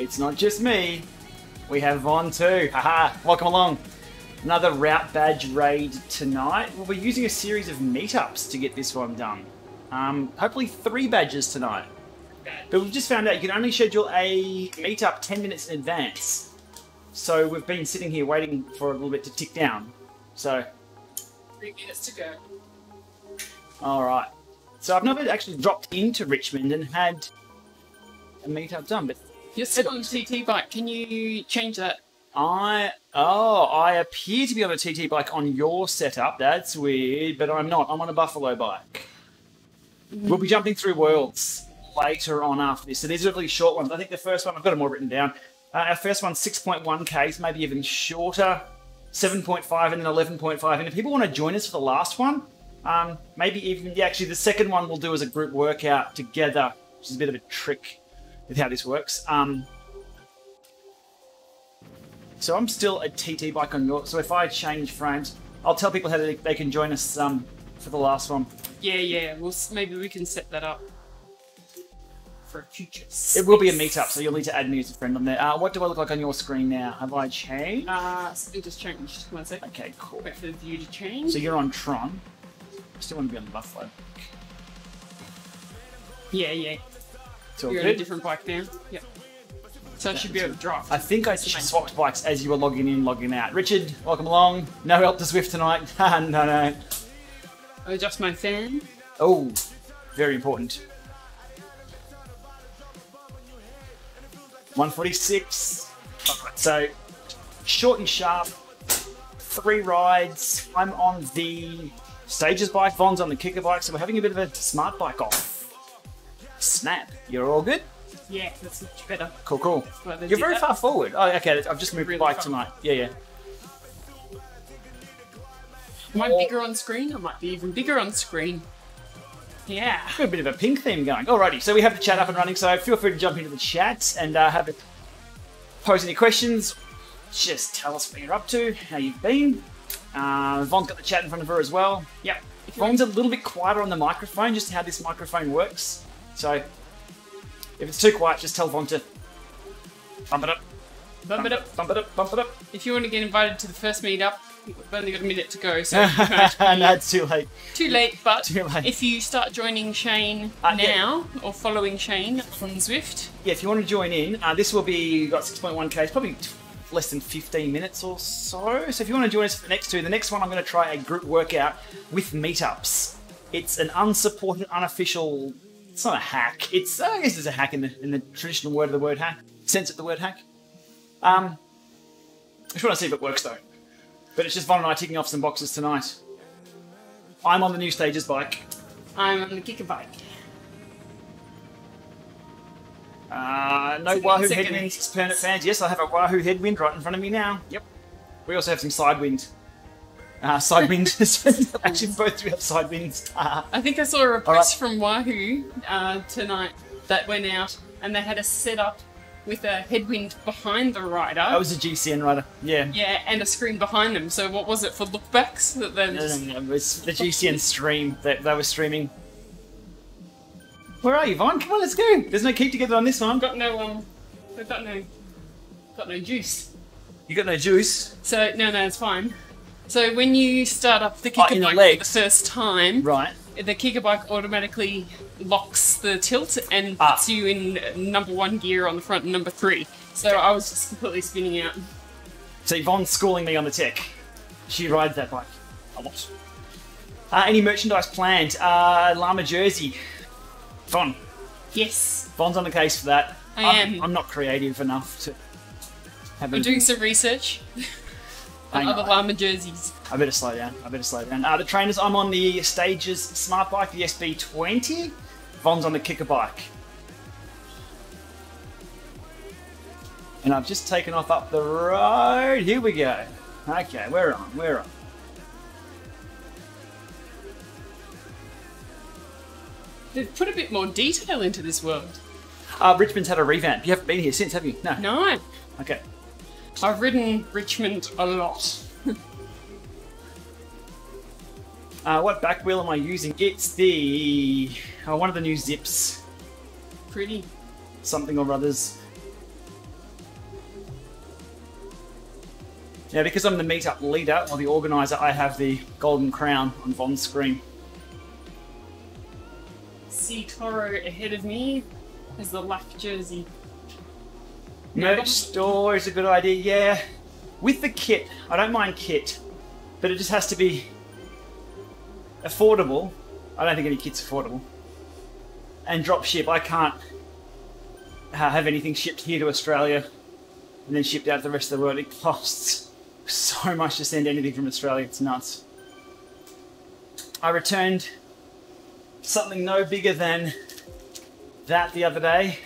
it's not just me. We have Vaughn too. Haha, welcome along. Another route badge raid tonight. We'll be using a series of meetups to get this one done. Hopefully 3 badges tonight. But we've just found out you can only schedule a meetup 10 minutes in advance. So we've been sitting here waiting for a little bit to tick down. So 3 minutes to go. All right. So I've never actually dropped into Richmond and had a meetup done, but you're still on TT bike. Can you change that? I appear to be on a TT bike on your setup. That's weird, but I'm not. I'm on a Buffalo bike. We'll be jumping through worlds later on after this. So these are really short ones. I think the first one, I've got them all written down. Our first one's 6.1Ks, maybe even shorter, 7.5 and then 11.5. And if people want to join us for the last one, maybe even, yeah, actually the second one we'll do as a group workout together, which is a bit of a trick with how this works. So I'm still a TT bike on your, so if I change frames, I'll tell people how they can join us for the last one. Yeah, well, maybe we can set that up for a future. It will be a meetup, so you'll need to add me as a friend on there. What do I look like on your screen now? Have I changed? Something just changed. One sec. Okay, cool. Wait for the view to change. So you're on Tron. I still want to be on the Buffalo. Yeah. It's all you're good. On a different bike now. Yep. So I should be able to drop. I think I swapped bikes as you were logging in, logging out. Richard, welcome along. No help to Zwift tonight. No. I'll adjust my fan. Oh, very important. 146. So short and sharp. 3 rides. I'm on the Stages bike. Vaughn's on the Kickr bike. So we're having a bit of a smart bike off. Snap. You're all good? Yeah, that's much better. Cool. Well, you're very far forward. Oh, okay, I've just moved really bike tonight. Yeah. Am I bigger on screen? I might be even bigger on screen. Yeah. Got a bit of a pink theme going. Alrighty, so we have the chat up and running, so feel free to jump into the chat and pose any questions. Just tell us what you're up to, how you've been. Vaughn's got the chat in front of her as well. Yep. Vaughn's a little bit quieter on the microphone, just how this microphone works. So if it's too quiet, just tell Vaughn to bump it up. Bump it up. If you want to get invited to the first meetup, we've only got a minute to go, so no, it's too late. Too late. If you start joining Shane now, yeah, or following Shane on Zwift. Yeah, if you want to join in, this will be, got 6.1K, probably less than 15 minutes or so. So if you want to join us for the next two, the next one I'm going to try a group workout with meetups. It's an unsupported, unofficial. It's not a hack. It's, I guess there's a hack in the traditional word of the word hack, sense of the word hack. I just want to see if it works though. But it's just Vaughn and I ticking off some boxes tonight. I'm on the new Stages bike. I'm on the Kickr bike. No Wahoo headwind, 6 permanent fans. Yes, I have a Wahoo headwind right in front of me now. Yep. We also have some sidewind. Actually, both do have side winds. I think I saw a request from Wahoo tonight that went out, and they had a setup with a headwind behind the rider. That was a GCN rider, yeah. Yeah, and a screen behind them. So what was it for lookbacks? That then no, it's the GCN stream that they were streaming. Where are you, Vaughn? Come on, let's go. There's no keep together on this one. Got no juice. You got no juice. So no, it's fine. So when you start up the Kickr bike for the first time, right, the Kickr bike automatically locks the tilt and puts you in number 1 gear on the front and number 3. So okay. I was just completely spinning out. So Yvonne's schooling me on the tech. She rides that bike a lot. Any merchandise planned? Llama jersey. Vaughn. Yes. Vaughn's on the case for that. I am. I'm not creative enough to have I'm doing some research. Other Llama jerseys. I better slow down. The trainers, I'm on the Stages smart bike, the SB20. Vaughn's on the Kickr bike. And I've just taken off up the road. Here we go. Okay, we're on. They've put a bit more detail into this world. Richmond's had a revamp. You haven't been here since, have you? No. No. Okay. I've ridden Richmond a lot. What back wheel am I using? It's the one of the new Zips. Pretty. Something or others. Now, because I'm the meetup leader or the organizer, I have the golden crown on Vaughn's screen. See Toro ahead of me is the left jersey. Merch store is a good idea, yeah. With the kit, I don't mind kit, but it just has to be affordable. I don't think any kit's affordable. And drop ship, I can't have anything shipped here to Australia and then shipped out to the rest of the world. It costs so much to send anything from Australia, it's nuts. I returned something no bigger than that the other day.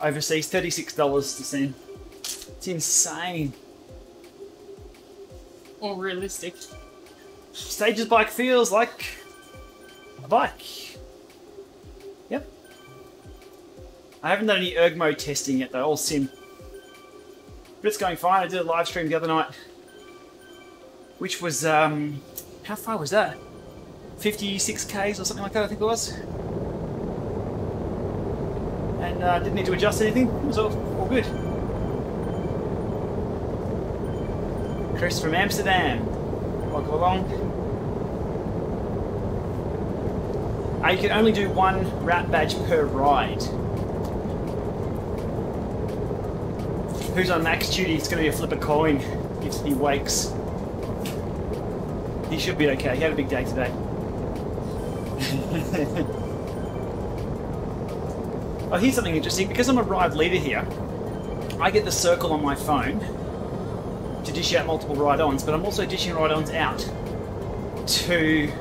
Overseas, $36 to send. It's insane. Or realistic. Stages Bike feels like a bike. Yep. I haven't done any ergmo testing yet though, all sim. But it's going fine. I did a live stream the other night, which was, how far was that? 56Ks or something like that, I think it was. And didn't need to adjust anything. It was all good. Chris from Amsterdam. Welcome along. You can only do one rat badge per ride. Who's on max duty? It's going to be a flip a coin if he wakes. He should be okay. He had a big day today. Oh, here's something interesting. Because I'm a ride leader here, I get the circle on my phone to dish out multiple ride-ons, but I'm also dishing ride-ons out to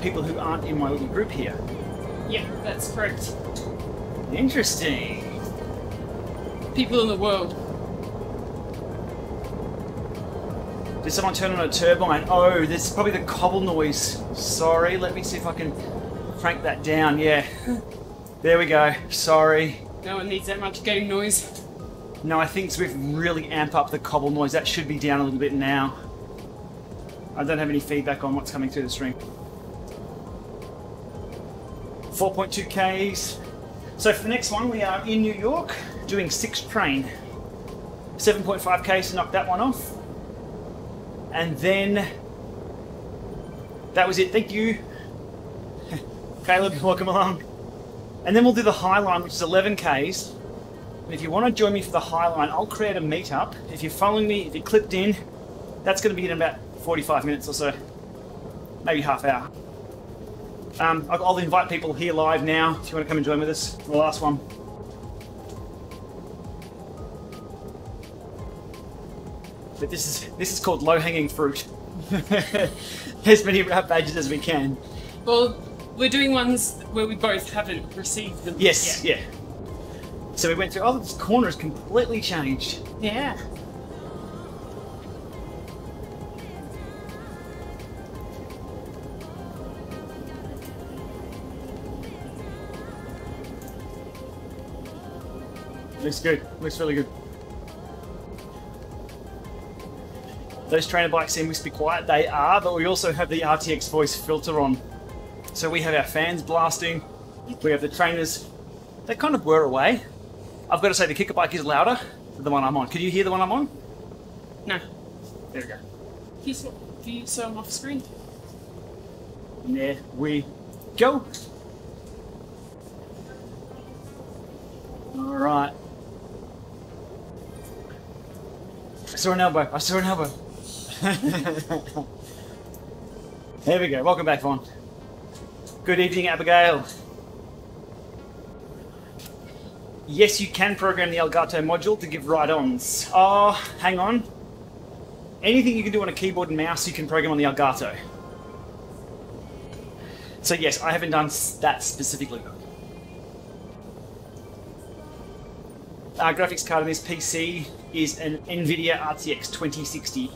people who aren't in my little group here. Yeah, that's correct. Interesting. People in the world. Did someone turn on a turbine? Oh, there's probably the cobble noise. Sorry, let me see if I can crank that down. Yeah. There we go. Sorry. No one needs that much game noise. No, I think Zwift really amp up the cobble noise. That should be down a little bit now. I don't have any feedback on what's coming through the stream. 4.2 Ks. So for the next one, we are in New York doing Six Train. 7.5 Ks to knock that one off. And then that was it. Thank you, Caleb. Welcome along. And then we'll do the High Line, which is 11 Ks. And if you want to join me for the High Line, I'll create a meetup. If you're following me, if you clipped in, that's going to be in about 45 minutes or so, maybe half hour. I'll invite people here live now if you want to come and join with us for the last one. But this is called low-hanging fruit. As many rat badges as we can. Well, we're doing ones where we both haven't received them. Yes, yet. Yeah. So we went through. Oh, this corner has completely changed. Yeah. Looks good. Looks really good. Those trainer bikes seem wispy quiet. They are, but we also have the RTX Voice filter on. So we have our fans blasting, we have the trainers. They kind of were away. I've got to say the Kickr Bike is louder than the one I'm on. Could you hear the one I'm on? No. There we go. Can you see I'm off screen? And there we go. All right. I saw an elbow, I saw an elbow. There we go. Welcome back, Vaughn. Good evening, Abigail. Yes, you can program the Elgato module to give ride-ons. Oh, hang on. Anything you can do on a keyboard and mouse, you can program on the Elgato. So yes, I haven't done that specifically. Our graphics card on this PC is an NVIDIA RTX 2060.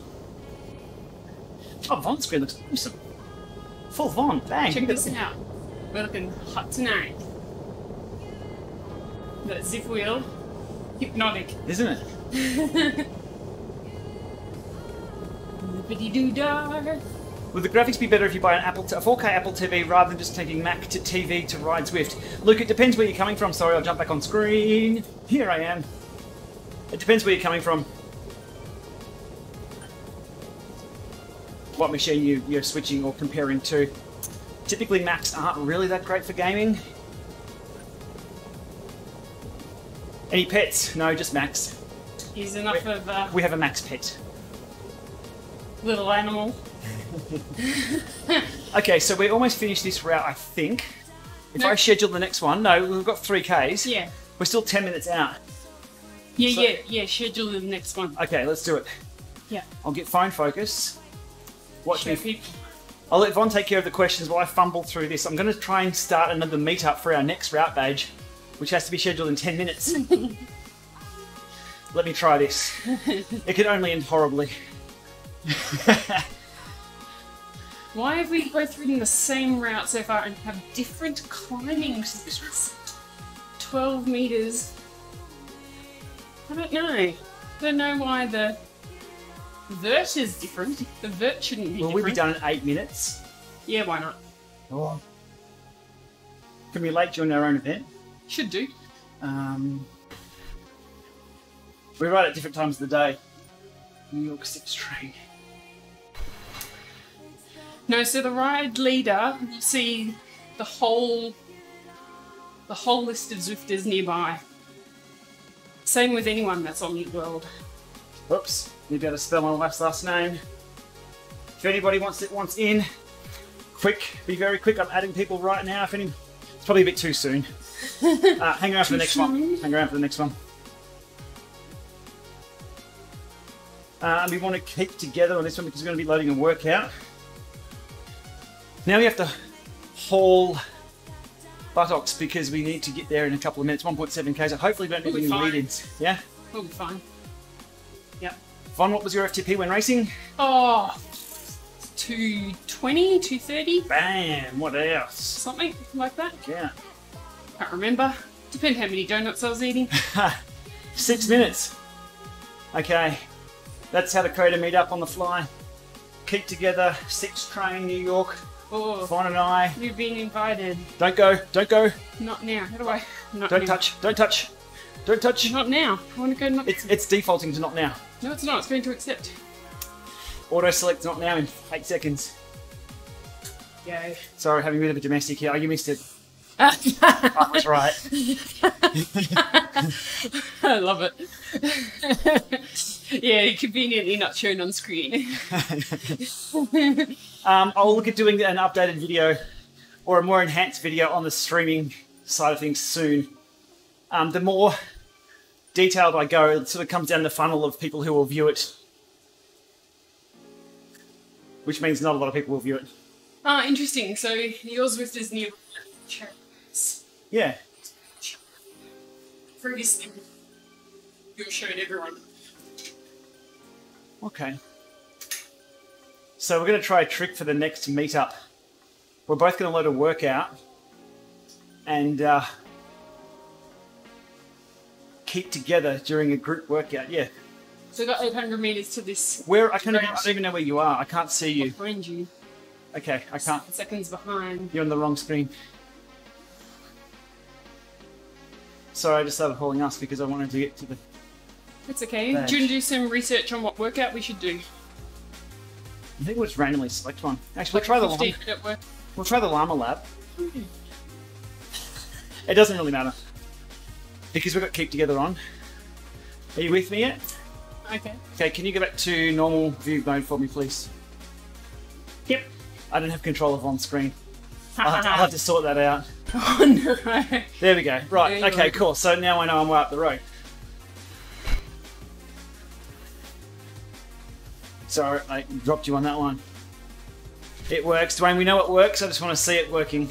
Oh, Vaughn's screen looks awesome. Full Vaughn, bang. Check this out. We're looking hot tonight. That zip wheel, hypnotic. Isn't it? Would the graphics be better if you buy an a 4K Apple TV rather than just taking Mac to TV to ride Zwift? Look, it depends where you're coming from. Sorry, I'll jump back on screen. Here I am. It depends where you're coming from. what machine you're switching or comparing to. Typically Macs aren't really that great for gaming. Any pets? No, just Macs. He's enough of a... We have a Max pet. Little animal. Okay, so we almost finished this route, I think. If I schedule the next one, no, we've got 3Ks. Yeah. We're still 10 minutes out. Yeah, so, yeah, schedule the next one. Okay, let's do it. Yeah. I'll get phone focus. Watch me. I'll let Vaughn take care of the questions while I fumble through this. I'm going to try and start another meetup for our next route badge, which has to be scheduled in 10 minutes. Let me try this. It could only end horribly. Why have we both ridden the same route so far and have different climbing positions? 12 meters. I don't know. I don't know why the vert is different. The vert shouldn't be different. Will we be done in 8 minutes? Yeah, why not? Oh. Can we late join our own event? Should do. We ride at different times of the day. New York 6 train. No, so the ride leader, you see the whole list of Zwifters nearby. Same with anyone that's on New World. Whoops, need to be able to spell my wife's last name. If anybody wants in, quick, be very quick. I'm adding people right now. If any, it's probably a bit too soon. Hang around for the next one. Hang around for the next one. We want to keep together on this one because we're going to be loading a workout. Now we have to haul buttocks because we need to get there in a couple of minutes. 1.7K, so hopefully we don't need any lead-ins. Yeah? We'll be fine. Yep. Vaughn, what was your FTP when racing? Oh, 220, 230. Bam, what else? Something like that. Yeah. Can't remember. Depends how many donuts I was eating. 6 minutes. Okay. That's how the crew to meet up on the fly. Keep together, 6 train, New York. Oh, Vaughn and I. You've been invited. Don't go, don't go. Not now, how do I? Not don't now. Touch, don't touch, don't touch. Not now, I want to go not now. It's defaulting to not now. No, it's not, it's going to accept. Auto select not now in 8 seconds. Yay. Sorry, having a bit of a domestic here. Oh, you missed it. I was right. I love it. Yeah, conveniently not shown on screen. I'll look at doing an updated video or a more enhanced video on the streaming side of things soon. The more detailed I go, it sort of comes down the funnel of people who will view it. Which means not a lot of people will view it. Ah, interesting. So yours with Disney. Yeah. For this, you showed everyone. Okay. So we're going to try a trick for the next meetup. We're both going to load a workout and keep together during a group workout. Yeah. So we've got 800 meters to this. Where? I don't even know where you are. I can't see you. Behind you. Okay, I can't. Seconds behind. You're on the wrong screen. Sorry, I just started hauling us because I wanted to get to the... It's okay. Badge. Do you want to do some research on what workout we should do? I think we'll just randomly select one. Actually, we'll try the Llama lab. It doesn't really matter. Because we've got Keep Together on. Are you with me yet? Okay. Okay, can you go back to normal view mode for me, please? Yep. I don't have control of on screen. I'll have to sort that out. Oh no. There we go. Right, okay, cool. So now I know I'm way up the road. Sorry, I dropped you on that one. It works, Dwayne. We know it works. I just want to see it working.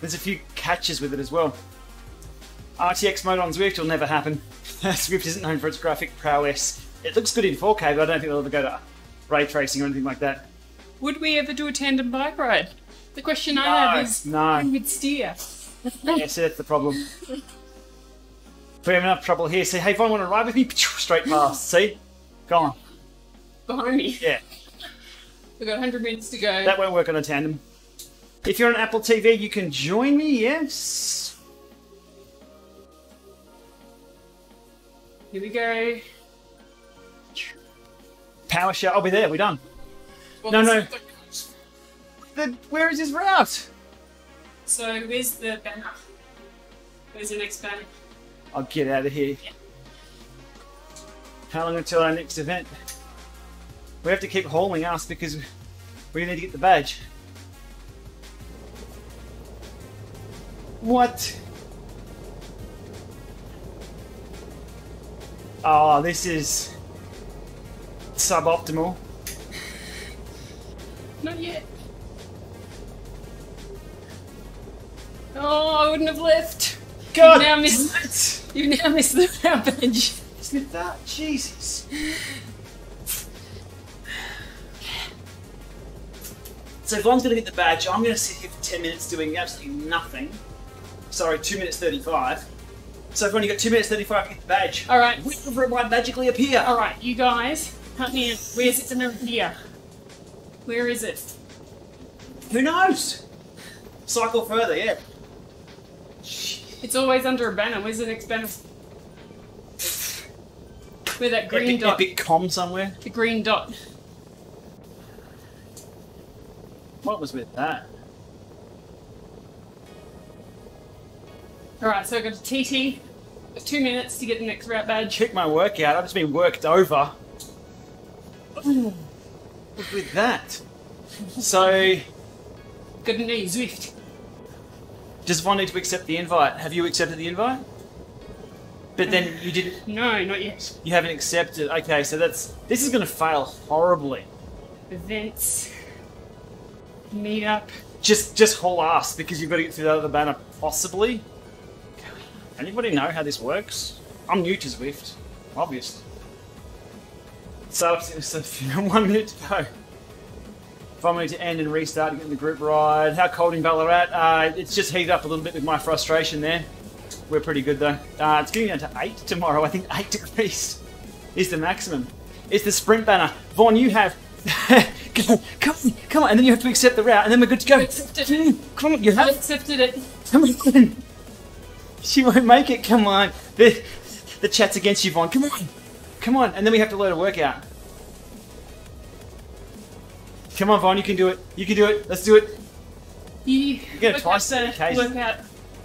There's a few catches with it as well. RTX mode on Zwift will never happen. Zwift isn't known for its graphic prowess. It looks good in 4K, but I don't think they'll ever go to ray tracing or anything like that. Would we ever do a tandem bike ride? The question I have is, who would steer? Yes, that's the problem. We have enough trouble here. See, hey, Vaughn, want to ride with me? Straight past. See? Gone. Behind me. Yeah. We've got 100 minutes to go. That won't work on a tandem. If you're on Apple TV, you can join me, yes. Here we go. Power shot. I'll be there. We're done. Well, no, no. Where is his route? So where's the banner? Where's the next banner? I'll get out of here. Yeah. How long until our next event? We have to keep hauling us because we need to get the badge. What? Oh, this is suboptimal. Not yet. Oh, I wouldn't have left. God, you now missed the round bench. Isn't that Jesus? So Vaughn's gonna get the badge. I'm gonna sit here for 10 minutes doing absolutely nothing. Sorry, 2 minutes 35. So I've only got 2 minutes 35 to get the badge. All right. Whichever it might magically appear. All right, you guys, help me in. Where's it in here? Where is it? Who knows? Cycle further, yeah. It's always under a banner. Where's the next banner? Where that green dot? Big com somewhere. The green dot. What was with that? Alright, so I've got a TT, 2 minutes to get the next route badge. Check my workout, I've just been worked over. What's with that? So... Good to know you, Zwift. Does Vaughn need to accept the invite? Have you accepted the invite? But then you didn't... No, not yet. You haven't accepted, okay, so that's... This is going to fail horribly. Events... Meet up. Just haul ass, because you've got to get through that other banner, possibly. Anybody know how this works? I'm new to Zwift, obviously. Start up to 1 minute to go. 5 minutes to end and restart to get in the group ride. How cold in Ballarat? It's just heated up a little bit with my frustration there. We're pretty good though. It's getting down to 8 tomorrow. I think 8 degrees is the maximum. It's the sprint banner. Vaughn, you have... Come on, and then you have to accept the route, and then we're good to go. Come on, you have... I accepted it. Come on. She won't make it, come on. The chat's against you, Vaughn. Come on. Come on. And then we have to load a workout. Come on, Vaughn, you can do it. You can do it. Let's do it. You get a twice workout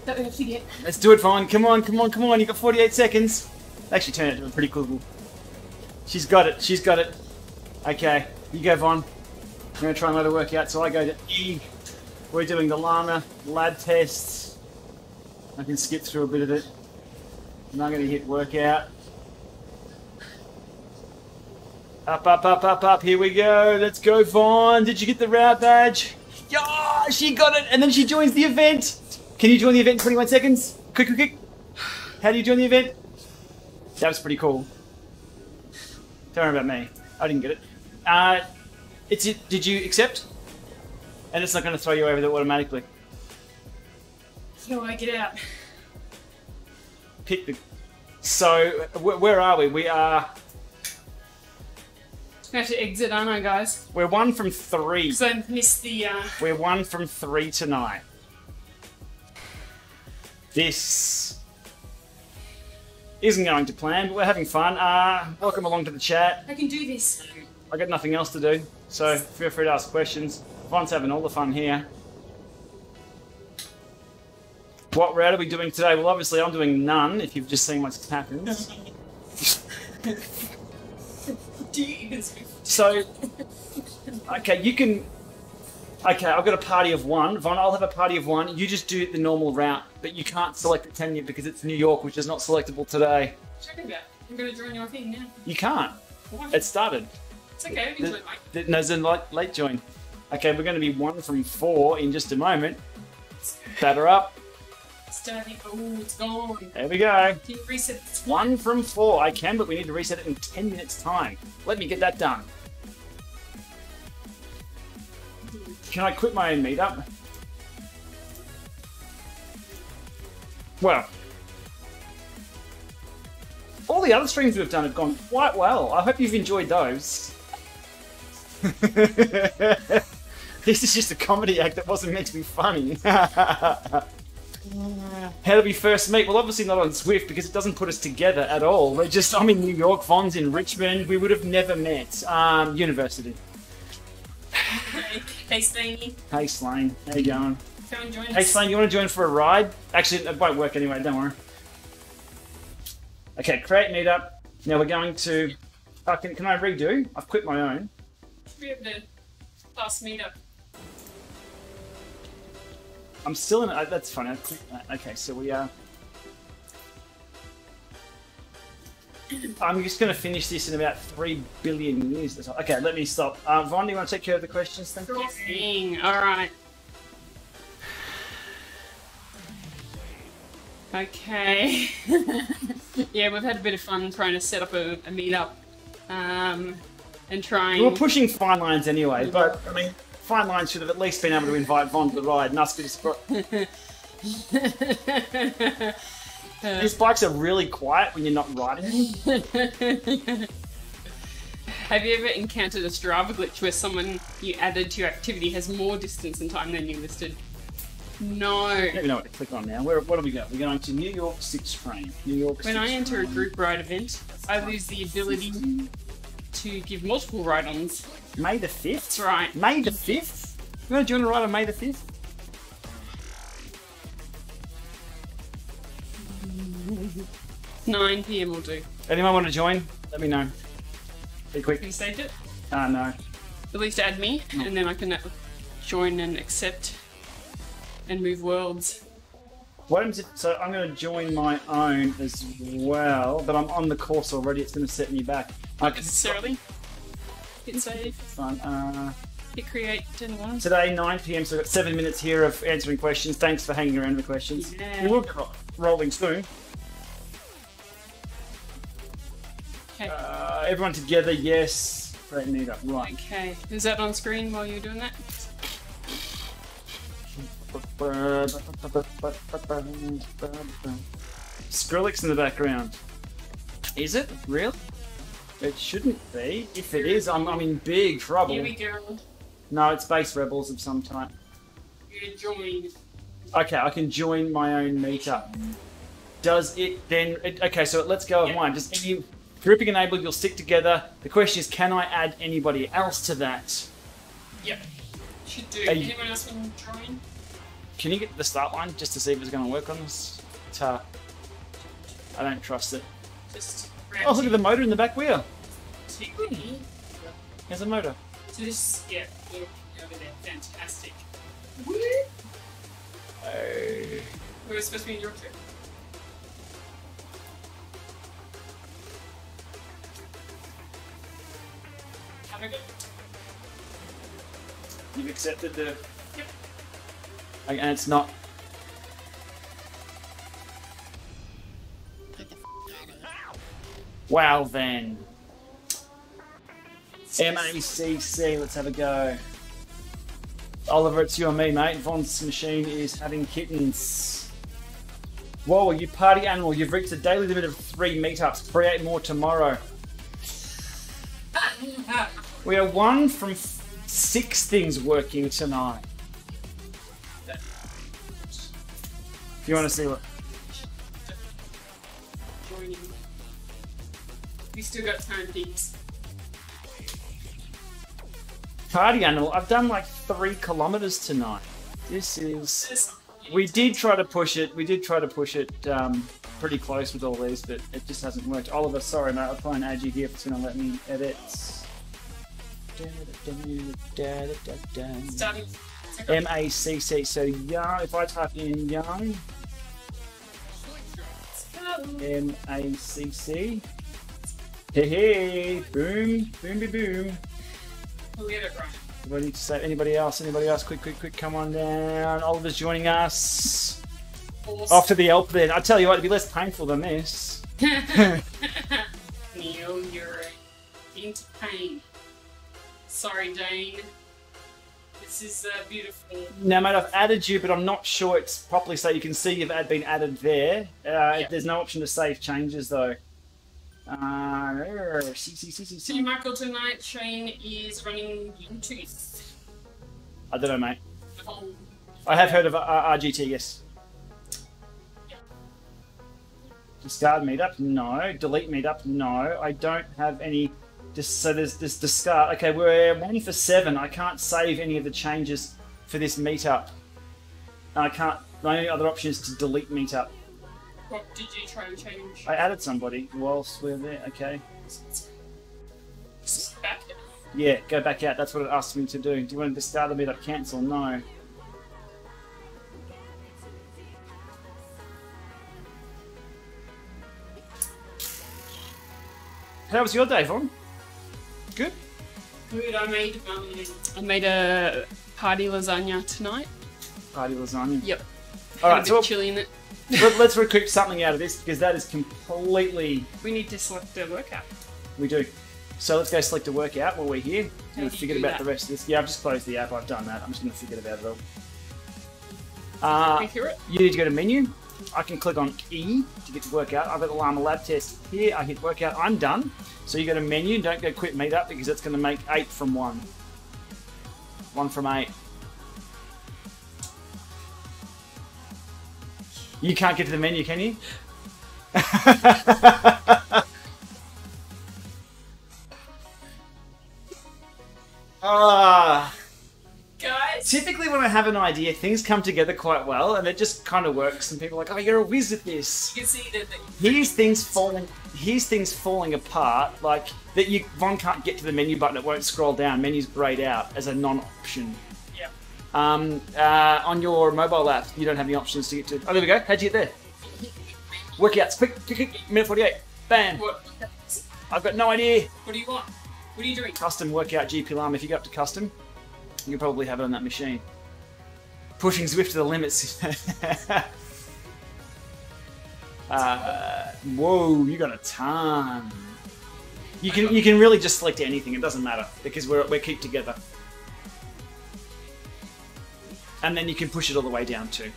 that we have to get. Let's do it, Vaughn. Come on, come on, come on. You got 48 seconds. Actually turn it to a pretty cool. She's got it. She's got it. Okay. You go, Vaughn. I'm gonna try and load a workout, so I go to E. We're doing the Llama lab tests. I can skip through a bit of it, and I'm going to hit workout. Up, up, up, up, up, here we go, let's go Vaughn, did you get the route badge? Yeah, she got it, and then she joins the event! Can you join the event in 21 seconds? Quick, quick, quick! How do you join the event? That was pretty cool. Don't worry about me, I didn't get it. Did you accept? And it's not going to throw you over there automatically. How do I get out? Pick the... So, where are we? We are... I have to exit, aren't I, guys? We're 1 from 3. So I missed the... We're 1 from 3 tonight. This... isn't going to plan, but we're having fun. Welcome along to the chat. I can do this. I got nothing else to do, so feel free to ask questions. Vaughn's having all the fun here. What route are we doing today? Well, obviously I'm doing none, if you've just seen what's happened. So, okay, you can... Okay, I've got a party of 1. Vaughn, I'll have a party of 1. You just do the normal route, but you can't select a tenure because it's New York, which is not selectable today. Check it out. I'm going to join your thing now. You can't. Why? It started. It's okay. We can join. No, it's a late join. Okay, we're going to be 1 from 4 in just a moment. Batter up. Oh, it's gone. There we go. Can you reset it? 1 from 4. I can, but we need to reset it in 10 minutes time. Let me get that done. Can I quit my own meetup? Well, all the other streams we've done have gone quite well. I hope you've enjoyed those. This is just a comedy act that wasn't meant to be funny. How did we first meet? Well, obviously not on Zwift because it doesn't put us together at all. We're just, I'm in New York, Vaughn's in Richmond. We would have never met. University. Hey, Slaney. Hey, Slane. How you going? Come join us. Hey, Slane, you want to join for a ride? Actually, it won't work anyway, don't worry. Okay, create meetup. Now we're going to... Oh, can I redo? I've quit my own. Should be able to last meetup. I'm still in... Oh, that's funny. I clicked that. Okay, so we are... I'm just going to finish this in about 3 billion years. Okay, let me stop. Vaughn, do you want to take care of the questions? Thank you. Yes. All right. Okay. Yeah, we've had a bit of fun trying to set up a meetup and trying... We were pushing Fine Lines anyway, but, I mean, Fine Lines should have at least been able to invite Vaughn to the ride and us could just... These bikes are really quiet when you're not riding them. Have you ever encountered a Strava glitch where someone you added to your activity has more distance and time than you listed? No. I don't even know what to click on now. What have we got? We're going to New York 6 train. New York When 6 I enter train. A group ride event, I lose the ability to give multiple ride-ons. May the 5th? That's right. May the 5th? You want to join a ride on May the 5th? Nine PM will do. Anyone want to join? Let me know. Be quick. Can you stage it? No. At least add me, and then I can join and accept and move worlds. What happens if, so I'm going to join my own as well, but I'm on the course already. It's going to set me back. Not necessarily. Hit save. Fun. Hit create. Today 9 PM, so we've got 7 minutes here of answering questions. Thanks for hanging around with questions. Yeah. We will get rolling soon. Okay. Everyone together, yes. Great meetup, right. Okay, is that on screen while you're doing that? Skrillex in the background. Is it? Real? It shouldn't be. If it is, I'm in big trouble. Here we go. No, it's Bass Rebels of some type. You join. Okay, I can join my own meetup. Does it then... okay, so it lets go of mine. Does any... Grouping enabled, you'll stick together. The question is, can I add anybody else to that? Yep. Should do. Anyone else want to join? Can you get to the start line just to see if it's going to work on this? Ta. I don't trust it. Just oh, look at the motor in the back wheel. There's a motor. So this, yeah, look over there. Fantastic. Woo! We were supposed to be in your trip. Okay. You've accepted the... Yep. Okay, and it's not... Wow then. MACC, let's have a go. Oliver, it's you and me, mate. Vaughn's machine is having kittens. Whoa, you party animal. You've reached a daily limit of 3 meetups. Create more tomorrow. We are 1 from 6 things working tonight. If you want to see what... We still got time, things. Party animal, I've done like 3 kilometers tonight. This is... We did try to push it. We did try to push it pretty close with all these, but it just hasn't worked. Oliver, sorry mate, I'll find AG here if it's going to let me edit. MACC, so young, if I type in young, MACC, hey hey, boom, boom be boom. We'll get it right. Do I need to say anybody else, quick, come on down. Oliver's joining us. Awesome. Off to the Alp then. I tell you what, it'd be less painful than this. Neil, you're into pain. Sorry, Dane. This is beautiful. Now, mate, I've added you, but I'm not sure it's properly so you can see you've been added there. Yep. There's no option to save changes, though. See, Michael, tonight Shane is running YouTube. I don't know, mate. I have heard of RGT, yes. Yep. Discard meetup? No. Delete meetup? No. I don't have any... Just so there's this discard. Okay, we're waiting for 7. I can't save any of the changes for this meetup. I can't. My only other option is to delete meetup. What did you try and change? I added somebody whilst we're there. Okay. Back out. Yeah, go back out. That's what it asked me to do. Do you want to discard the meetup? Cancel? No. How was your day, Vaughn? Good? Good. I made a party lasagna tonight. Party lasagna? Yep. Alright, so chili in it. Let's recoup something out of this, because that is completely... We need to select a workout. We do. So let's go select a workout while we're here. And forget about the rest of this. Yeah, I've just closed the app. I've done that. I'm just going to forget about it all. Can I hear it? You need to go to menu. I can click on E to get to workout. I've got the Llama lab test here. I hit workout. I'm done. So you go to menu. Don't go quit meetup, because that's going to make 8 from 1. 1 from 8. You can't get to the menu, can you? Guys. Typically when I have an idea, things come together quite well and it just kind of works and people are like, oh, you're a whiz at this. You can see that here's things falling apart, like that Vaughn can't get to the menu button, it won't scroll down, menu's grayed out as a non-option. On your mobile app, you don't have any options to get to. Oh, there we go. How'd you get there? Workouts. Quick, quick, quick. Minute 48. Bam. What? I've got no idea. What do you want? What are you doing? Custom workout GPLama. If you go up to custom, you'll probably have it on that machine. Pushing Zwift to the limits. Whoa, you got a ton. You can really just select anything. It doesn't matter because we're keep together. And then you can push it all the way down too.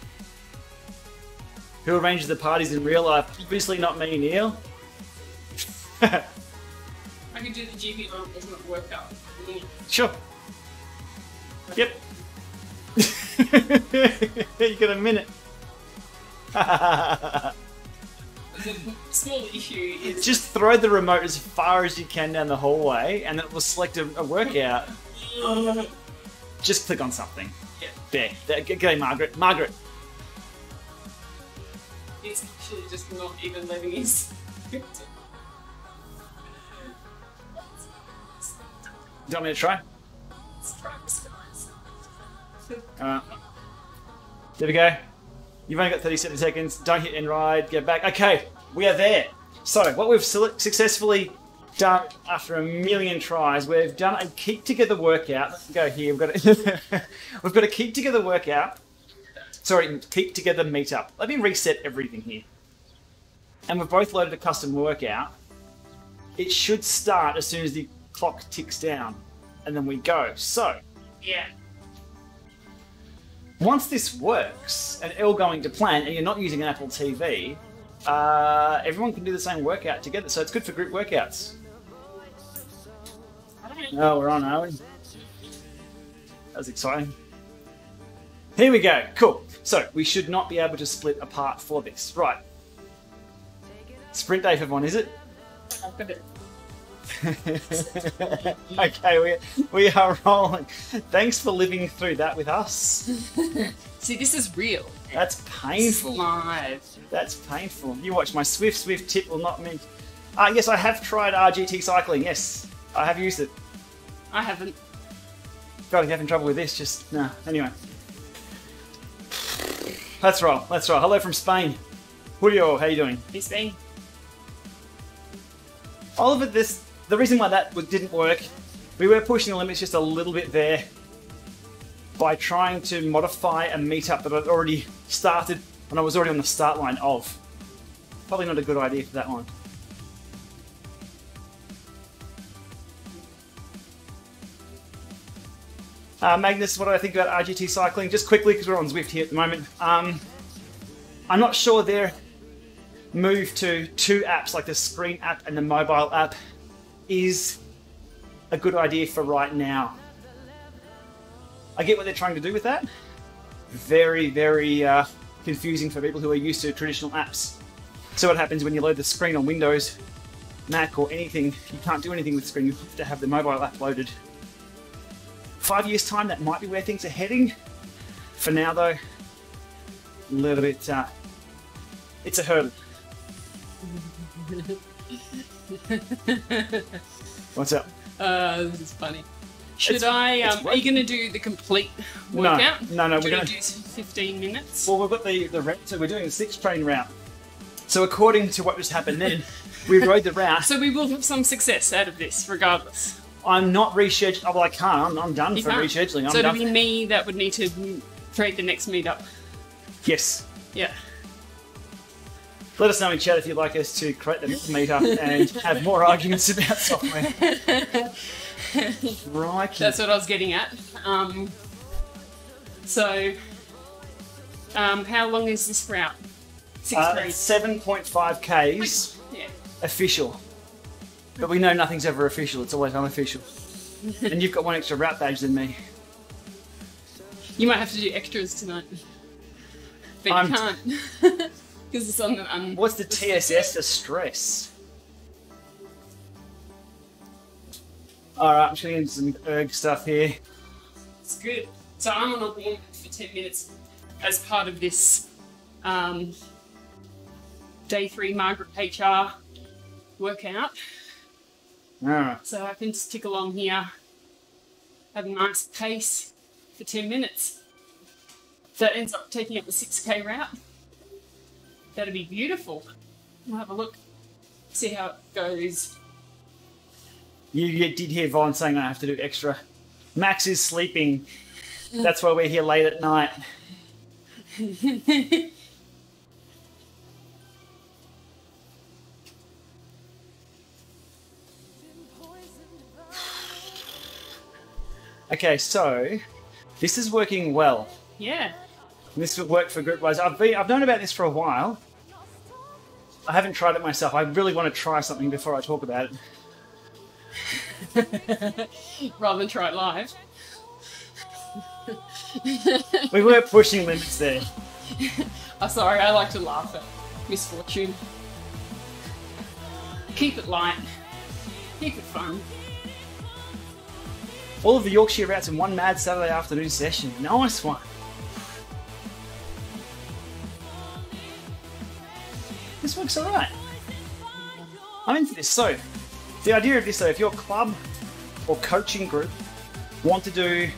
Who arranges the parties in real life? Obviously not me, Neil. I can do the GPLama, doesn't it work out? Yeah. Sure. Yep. You got a minute. The small issue is... Just throw the remote as far as you can down the hallway and it will select a workout. Just click on something. There, g'day Margaret. Margaret! It's actually just not even letting us. Do you want me to try? Let's try this guy. Alright. There we go. You've only got 37 seconds. Don't hit end ride. Get back. Okay, we are there. So, what we've successfully done after a million tries, we've done a keep together workout. Let's go here. We've got a keep together workout. Sorry, keep together meetup. Let me reset everything here. And we've both loaded a custom workout. It should start as soon as the clock ticks down, and then we go. So yeah. Once this works, and all going to plan, and you're not using an Apple TV, everyone can do the same workout together. So it's good for group workouts. Oh, we're on, are we? That was exciting. Here we go. Cool. So we should not be able to split apart for this. Right. Sprint day for Vaughn, is it? I've got it. Okay, we are rolling. Thanks for living through that with us. See, this is real. That's painful. It's live. That's painful. You watch my Swift tip will not mean. Yes, I have tried RGT cycling. Yes, I have used it. I haven't. God, I'm having trouble with this. Just no. Anyway, let's roll. Let's roll. Hello from Spain. Julio, how you doing? Hey, Spain. Oliver, the reason why that didn't work, we were pushing the limits just a little bit there by trying to modify a meetup that I'd already started and I was already on the start line of. Probably not a good idea for that one. Magnus, what do I think about RGT cycling? Just quickly, because we're on Zwift here at the moment. I'm not sure their move to 2 apps, like the screen app and the mobile app, is a good idea for right now. I get what they're trying to do with that. Very, very confusing for people who are used to traditional apps. So what happens when you load the screen on Windows Mac or anything. You can't do anything with the screen. You have to have the mobile app loaded. 5 years' time, that might be where things are heading. For now, though, a little bit, it's a hurdle. What's up? This is funny. Are you going to do the complete workout? No, we're going to do 15 minutes. Well, we've got the route, so we're doing the 6 train route. So according to what just happened then, we rode the route. So we will have some success out of this, regardless. I'm not rescheduling. Oh, well, I can't. I'm done for rescheduling. So it'll be me that would need to create the next meetup. Yes. Yeah. Let us know in chat if you'd like us to create the next meetup and have more arguments about software. Crikey. That's what I was getting at. How long is this route? 7.5 Ks. Yeah. Official. But we know nothing's ever official. It's always unofficial. And you've got one extra route badge than me. You might have to do extras tonight. But you can't. Because it's on the... What's the TSS? The stress. Alright, I'm showing some erg stuff here. It's good. So I'm on a walk for 10 minutes as part of this day 3 Margaret HR workout. Alright. So I can just tick along here, have a nice pace for 10 minutes. So that ends up taking up the 6K route. That'd be beautiful. We'll have a look, see how it goes. You did hear Vaughn saying I have to do extra. Max is sleeping. That's why we're here late at night. Okay, so this is working well. Yeah. This will work for group wise. I've known about this for a while. I haven't tried it myself. I really want to try something before I talk about it. Rather than try it live. We were pushing limits there. I'm sorry, I like to laugh at misfortune. Keep it light. Keep it fun. All of the Yorkshire routes in one mad Saturday afternoon session. Nice one. This works alright. I'm into this. So, the idea of this though, if your club or coaching group want to do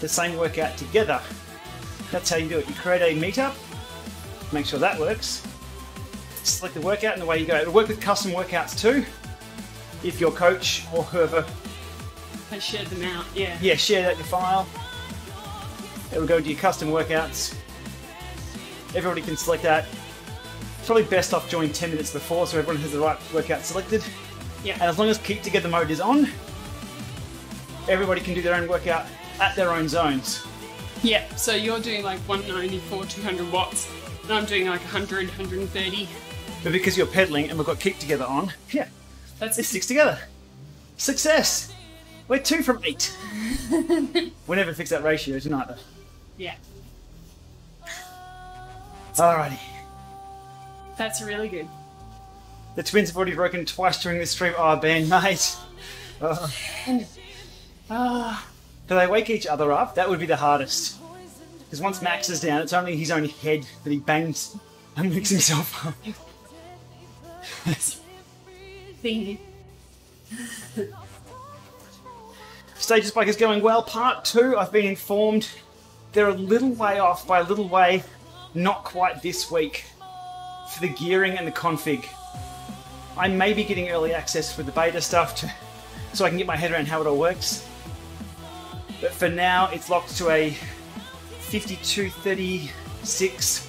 the same workout together, that's how you do it. You create a meetup, make sure that works, select the workout and away you go. It'll work with custom workouts too, if your coach or whoever has shared them out, yeah. Yeah, share out your file. It'll go into your custom workouts. Everybody can select that. It's probably best off joining 10 minutes before so everyone has the right workout selected. Yeah. And as long as keep together mode is on, everybody can do their own workout at their own zones. Yeah, so you're doing like 194, 200 watts, and I'm doing like 100, 130. But because you're pedaling and we've got keep together on, yeah, that's it sticks together. Success! We're 2 from 8. We'll never fix that ratio tonight though. Yeah. Alrighty. That's really good. The twins have already broken twice during this stream. Oh, Ben, mate. Oh. Do they wake each other up? That would be the hardest. Because once Max is down, it's only his own head that he bangs and wakes himself up. Stages Bike is going well. Part 2, I've been informed they're a little way off by a little way, not quite this week, for the gearing and the config. I may be getting early access for the beta stuff so I can get my head around how it all works. But for now, it's locked to a 52, 36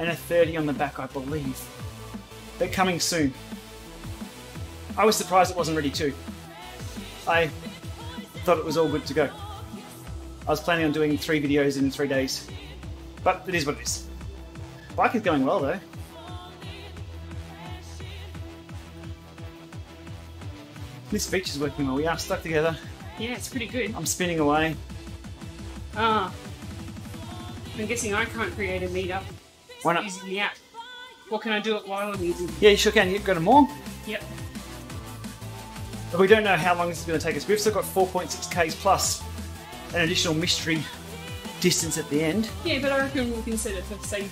and a 30 on the back, I believe. They're coming soon. I was surprised it wasn't ready too. I thought it was all good to go. I was planning on doing 3 videos in 3 days, but it is what it is. Bike is going well though. This feature's working well. We are stuck together. Yeah, it's pretty good. I'm spinning away. Ah. I'm guessing I can't create a meetup. Why not? Using the app. What can I do it while I'm using it? Yeah, you sure can. You've got them all? Yep. But we don't know how long this is going to take us. We've still got 4.6Ks plus an additional mystery distance at the end. Yeah, but I reckon we'll consider for, say,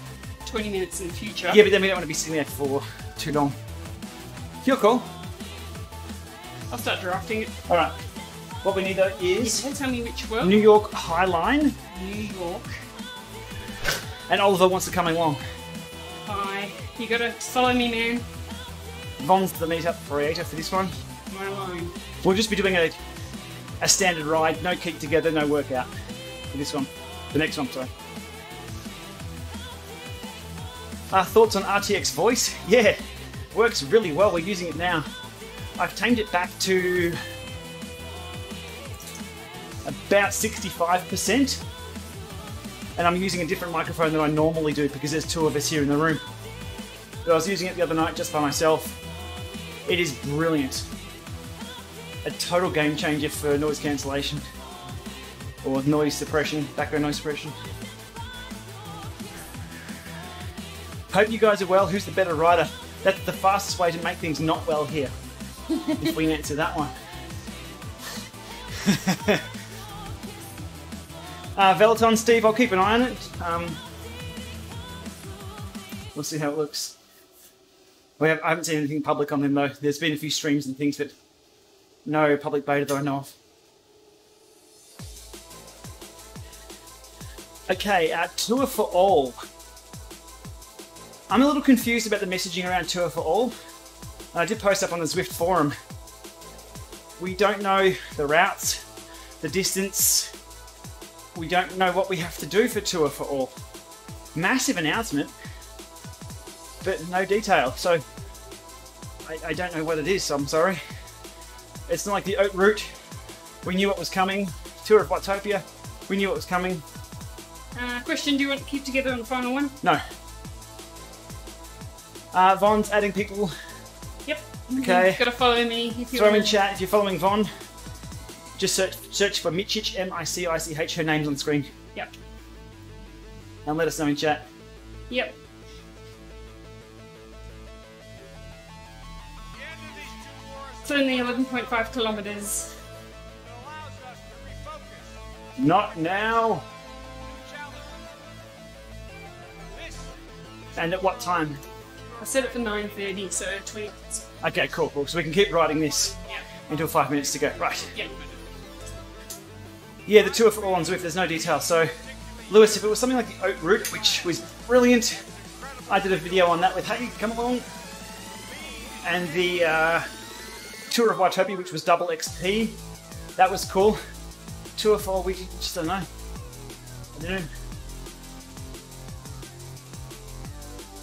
20 minutes in the future. Yeah, but then we don't want to be sitting there for too long. Your call. I'll start drafting it. All right. What we need though is... You can tell me which one. New York High Line. New York. And Oliver wants to come along. Hi. You gotta follow me, man. Vaughn's the meetup creator for this one. My line. We'll just be doing a standard ride. No keep together, no workout. For this one. The next one, sorry. Our thoughts on RTX Voice? Yeah. Works really well. We're using it now. I've tamed it back to about 65%, and I'm using a different microphone than I normally do because there's two of us here in the room. But I was using it the other night just by myself. It is brilliant. A total game changer for noise cancellation or noise suppression, background noise suppression. Hope you guys are well. Who's the better rider? That's the fastest way to make things not well here. If we answer that one. Velton, Steve, I'll keep an eye on it. We'll see how it looks. I haven't seen anything public on them though. There's been a few streams and things, but no public beta that I know of. Okay, Tour for All. I'm a little confused about the messaging around Tour for All. I did post up on the Zwift forum. We don't know the routes, the distance. We don't know what we have to do for Tour for All. Massive announcement, but no detail. So I don't know what it is, I'm sorry. It's not like the Oat Route. We knew what was coming. Tour of Watopia, we knew what was coming. Question, do you want to keep together on the final one? No. Vaughn's adding people. Yep. Okay. You've got to follow me. If you throw in chat if you're following Vaughn. Just search for Micic, M-I-C-I-C-H. Her name's on the screen. Yep. And let us know in chat. Yep. It's only 11.5 kilometers. Not now. And at what time? I set it for 9:30, so 20 minutes. Okay, cool. So we can keep riding this until 5 minutes to go. Right. Yeah. Yeah, the Tour for All on Zwift, there's no detail. So, Lewis, if it was something like the Oat Route, which was brilliant, I did a video on that with Hey, come along. And the Tour of Watopia, which was double XP, that was cool. Tour for All, we just don't know. I don't know.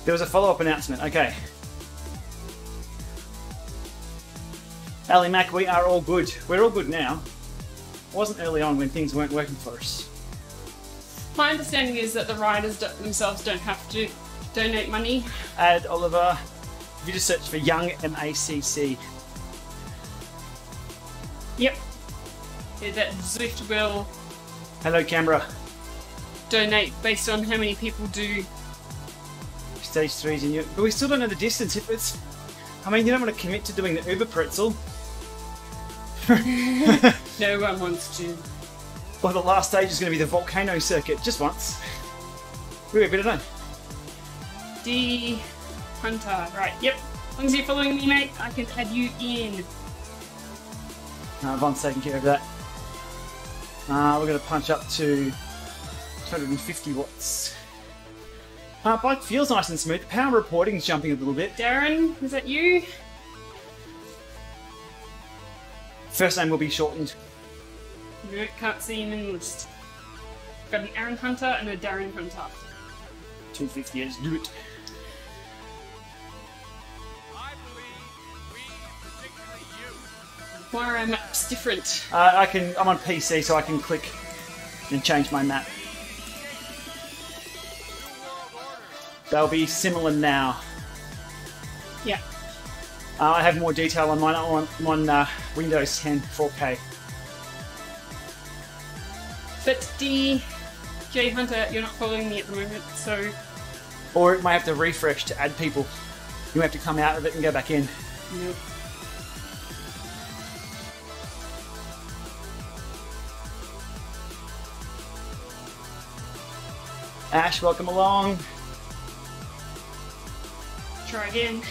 There was a follow-up announcement, okay. Ali Mac, we are all good. We're all good now. It wasn't early on when things weren't working for us. My understanding is that the riders themselves don't have to donate money. Add Oliver, if you just search for Young MACC. Yep. Yeah, that Zwift will... Hello, Canberra. Donate based on how many people do Stage 3s in Europe, but we still don't know the distance. If it's, I mean, you don't want to commit to doing the Uber pretzel. No one wants to. Well, the last stage is going to be the volcano circuit, just once. We're a bit of done. D Hunter, right, yep. As long as you're following me, mate, I can add you in. Vaughn's taking care of that. We're going to punch up to 250 watts. Bike feels nice and smooth. The power reporting's jumping a little bit. Darren, is that you? First name will be shortened. No, can't see him in the list. Got an Aaron Hunter and a Darren Hunter. 250 is do it. I believe we, particularly you. Why are our maps different? I'm on PC, so I can click and change my map. They'll be similar now. Yeah. I have more detail on mine. I'm on Windows 10 4K. But J Hunter, you're not following me at the moment, so... Or it might have to refresh to add people. You have to come out of it and go back in. Nope. Ash, welcome along. Try again.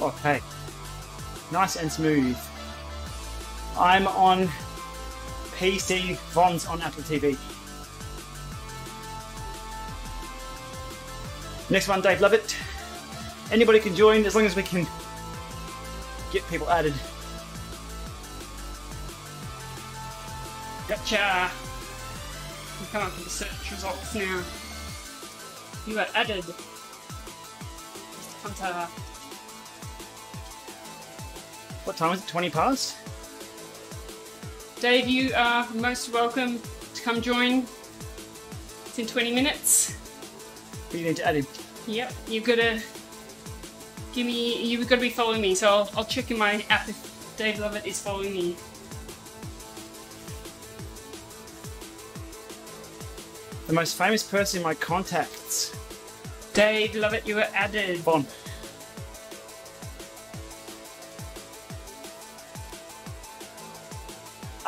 Okay, nice and smooth. I'm on PC, Vaughn's on Apple TV. Next one, Dave Lovett. Anybody can join as long as we can get people added. Gotcha! I'm coming up with the search results now. You are added, Mr. Hunter. What time is it? 20 past? Dave, you are most welcome to come join. It's in 20 minutes. But you need to add him. Yep, you've got to give me. You've got to be following me, so I'll check in my app if Dave Lovett is following me. The most famous person in my contacts. Dave Lovett, you were added. Bon.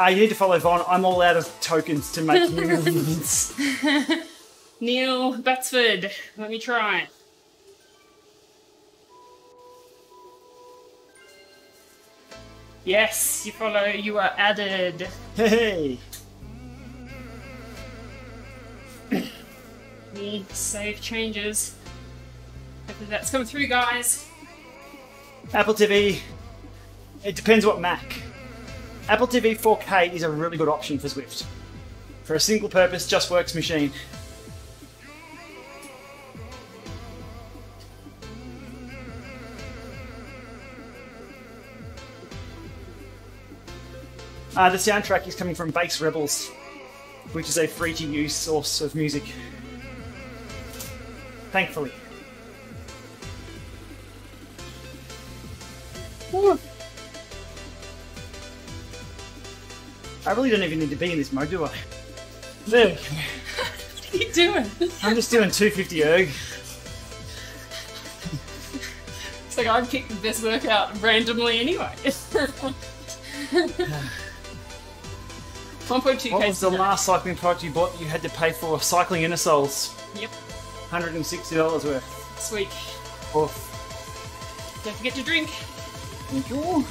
You need to follow Vaughn. I'm all out of tokens to make moves. Neil Batsford, let me try. Yes, you follow, you are added. Hey! Me save changes. Hopefully that's come through, guys. Apple TV. It depends what Mac. Apple TV 4K is a really good option for Zwift. For a single purpose, just works machine. The soundtrack is coming from Bass Rebels, which is a free to use source of music. Thankfully. Ooh. I really don't even need to be in this mode, do I? There. What are you doing? I'm just doing 250 erg. It's like I'd pick the best workout randomly anyway. 1.2k. What was the last cycling product you bought that you had to pay for? Cycling innersoles. Yep. $160 worth. This week. Don't forget to drink. Thank you.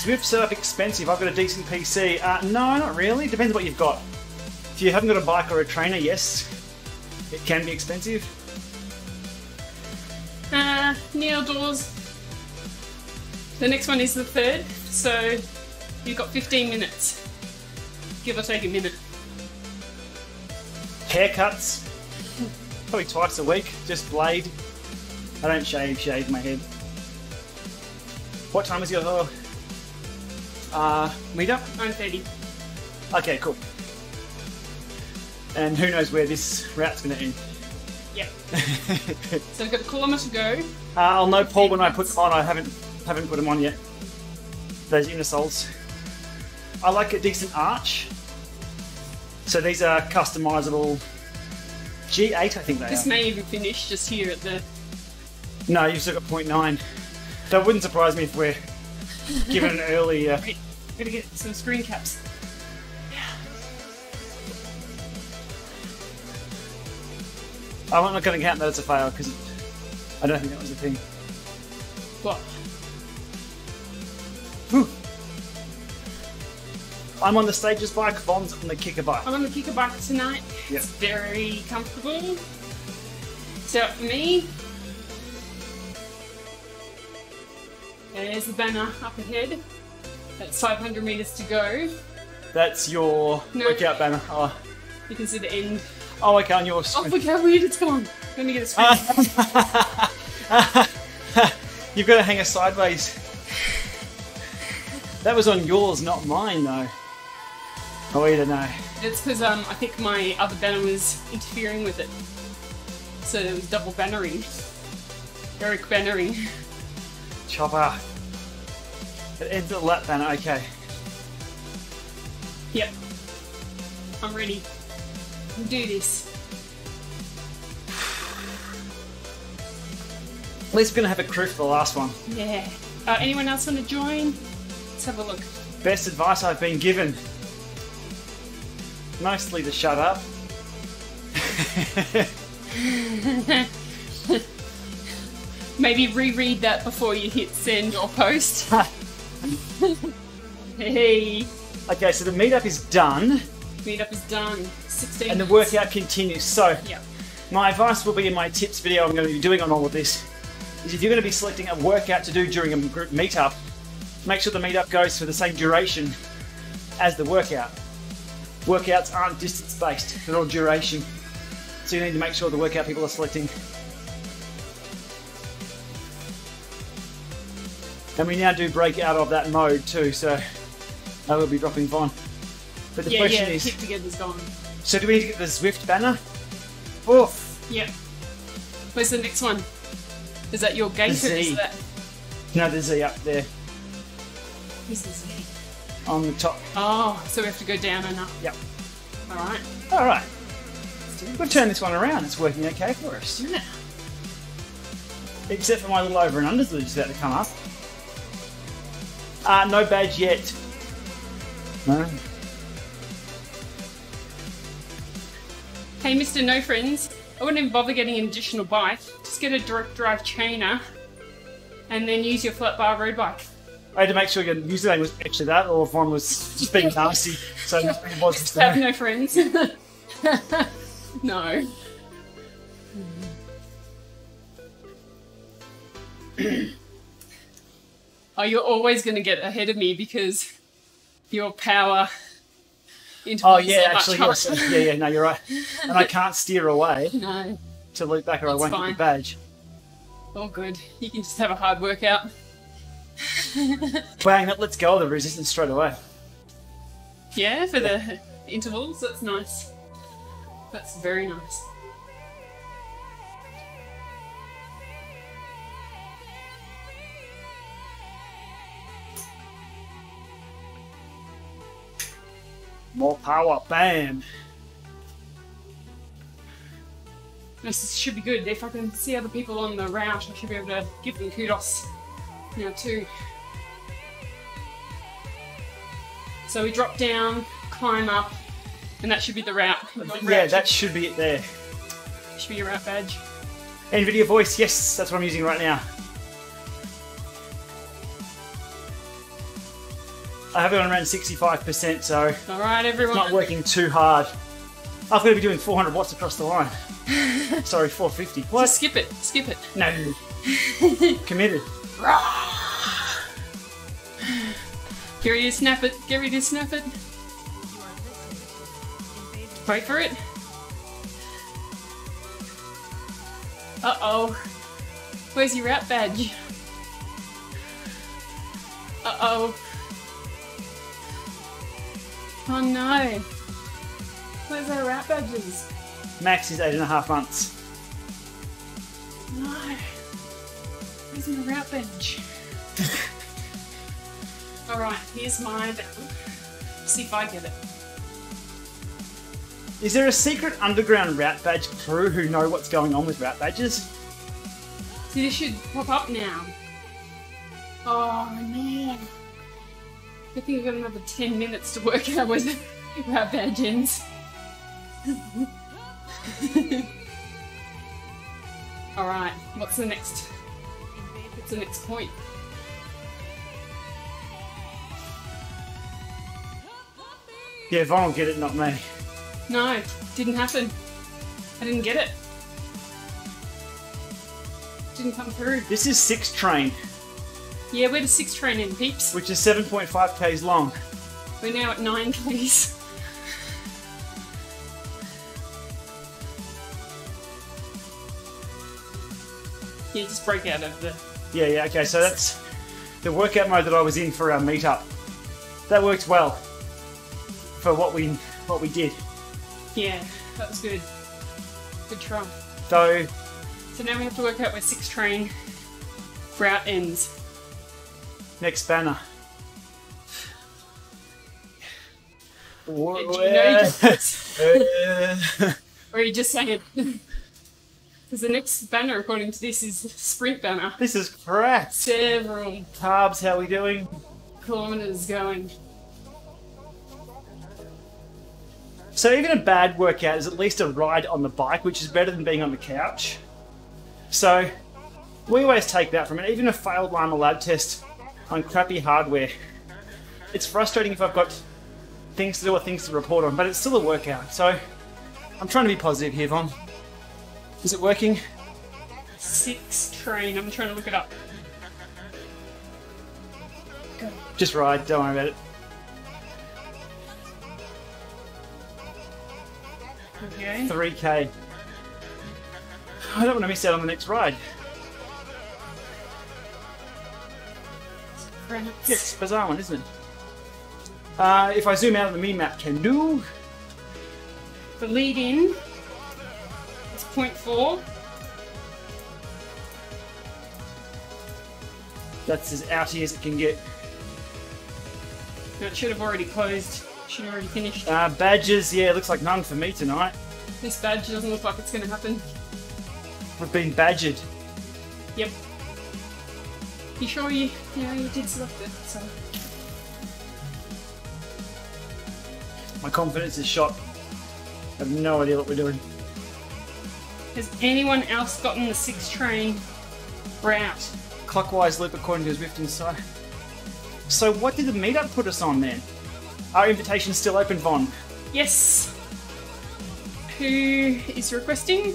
Zwift setup expensive? I've got a decent PC. No, not really. Depends what you've got. If you haven't got a bike or a trainer, yes, it can be expensive. Neil Dawes. The next one is the third, so you've got 15 minutes. Give or take a minute. Haircuts. Probably twice a week. Just blade. I don't shave my head. What time is your hour? Meetup? 9:30. Okay, cool. And who knows where this route's going to end. Yep. So I've got a kilometre to go. I'll know Paul when I put them on. I haven't put them on yet. Those innersoles. I like a decent arch. So these are customisable. G8, I think they are. This may even finish just here at the... No, you've still got 0.9. That wouldn't surprise me if we're given an early... We're going to get some screen caps. Yeah. I'm not going to count that as a fail because I don't think that was a thing. What? Whew. I'm on the Stages bike, Vaughn's on the Kickr bike. I'm on the Kickr bike tonight. Yep. It's very comfortable. So for me... There's the banner up ahead. That's 500 metres to go. That's your workout banner. Oh. You can see the end. Oh, okay, on yours. Oh, look how weird it's gone. Let me get a screen. You've got to hang it sideways. That was on yours, not mine, though. Oh, I don't know. That's because I think my other banner was interfering with it. So it was double bannering. Eric bannering. Chopper. It ends at lap banner, okay. Yep. I'm ready. Do this. At least we're going to have a crew for the last one. Yeah. Anyone else want to join? Let's have a look. Best advice I've been given. Mostly to shut up. Maybe reread that before you hit send or post. Hey. Okay, so the meetup is done. Meetup is done. 16 and the workout continues. So yep. My advice will be in my tips video I'm going to be doing on all of this. Is if you're going to be selecting a workout to do during a group meetup, make sure the meetup goes for the same duration as the workout. Workouts aren't distance based, they're all duration. So you need to make sure the workout people are selecting. And we now do break out of that mode too, so I will be dropping Vaughn. But the question is, Keep Together's gone. So do we need to get the Zwift banner? Oof. Yeah. Where's the next one? Is that your gate? The Z. Or is that... No, the Z up there. Where's the Z? On the top. Oh, so we have to go down and up. Yep. All right. All right. We'll turn this one around. It's working okay for us. Yeah. Except for my little over and unders that are just about to come up. No badge yet. No. Hey, Mr. No Friends. I wouldn't even bother getting an additional bike. Just get a direct drive chainer and then use your flat bar road bike. I had to make sure your username was actually that, or if one was just being nasty. So it was just have no friends. No. Oh, you're always going to get ahead of me because your power interval is so much. No, you're right. And I can't steer away to loop back, or that's I won't get the badge. All good. You can just have a hard workout. Bang, that lets go of the resistance straight away. Yeah, for the intervals, that's nice. That's very nice. More power, bam! This should be good. If I can see other people on the route, I should be able to give them kudos. Now too. So we drop down, climb up, and that should be the route. Yeah, that should be it there. Should be your route badge. NVIDIA Voice, yes, that's what I'm using right now. I have it on around 65%, so alright, everyone. It's not working too hard. I'm going to be doing 400 watts across the line. Sorry, 450. What? Just skip it, skip it. No. Committed. Get ready to snap it, get ready to snap it. Wait for it. Uh oh. Where's your route badge? Uh oh. Oh no. Where's our route badges? Max is 8.5 months. No. Where's my route badge? Alright, here's mine. See if I get it. Is there a secret underground route badge crew who know what's going on with route badges? See, this should pop up now. Oh man. I think we've got another 10 minutes to work out where the route badge ends. Alright, what's the next? What's the next point? Yeah, Vaughn will get it, not me. No, didn't happen. I didn't get it. Didn't come through. This is 6 train. Yeah, we're the 6 train in, peeps. Which is 7.5 k's long. We're now at 9 k's. Yeah, just break out of the... Yeah, okay, so that's the workout mode that I was in for our meetup. That worked well for what we did. Yeah, that was good. Good try. So now we have to work out where 6 train route ends. Next banner. Where? Or are you just saying? Because the next banner, according to this, is sprint banner. This is correct. Several. Carbs, how are we doing? Kilometers going. So even a bad workout is at least a ride on the bike, which is better than being on the couch. So we always take that from it. Even a failed Llama lab test on crappy hardware. It's frustrating if I've got things to do or things to report on, but it's still a workout. So I'm trying to be positive here, Vaughn. Is it working? Six train. I'm trying to look it up. Go. Just ride. Don't worry about it. Okay. 3K. I don't want to miss out on the next ride. Yes, bizarre one, isn't it? If I zoom out of the mini-map, can do. The lead in is 0.4. That's as outy as it can get. No, it should have already closed. Should have already finished. Badges, yeah, looks like none for me tonight. This badge doesn't look like it's going to happen. I've been badgered. Yep. You sure you did select it, so. My confidence is shot. I have no idea what we're doing. Has anyone else gotten the 6 train route? Clockwise loop according to Zwift inside. So what did the meetup put us on then? Our invitation's still open, Vaughn. Yes. Who is requesting?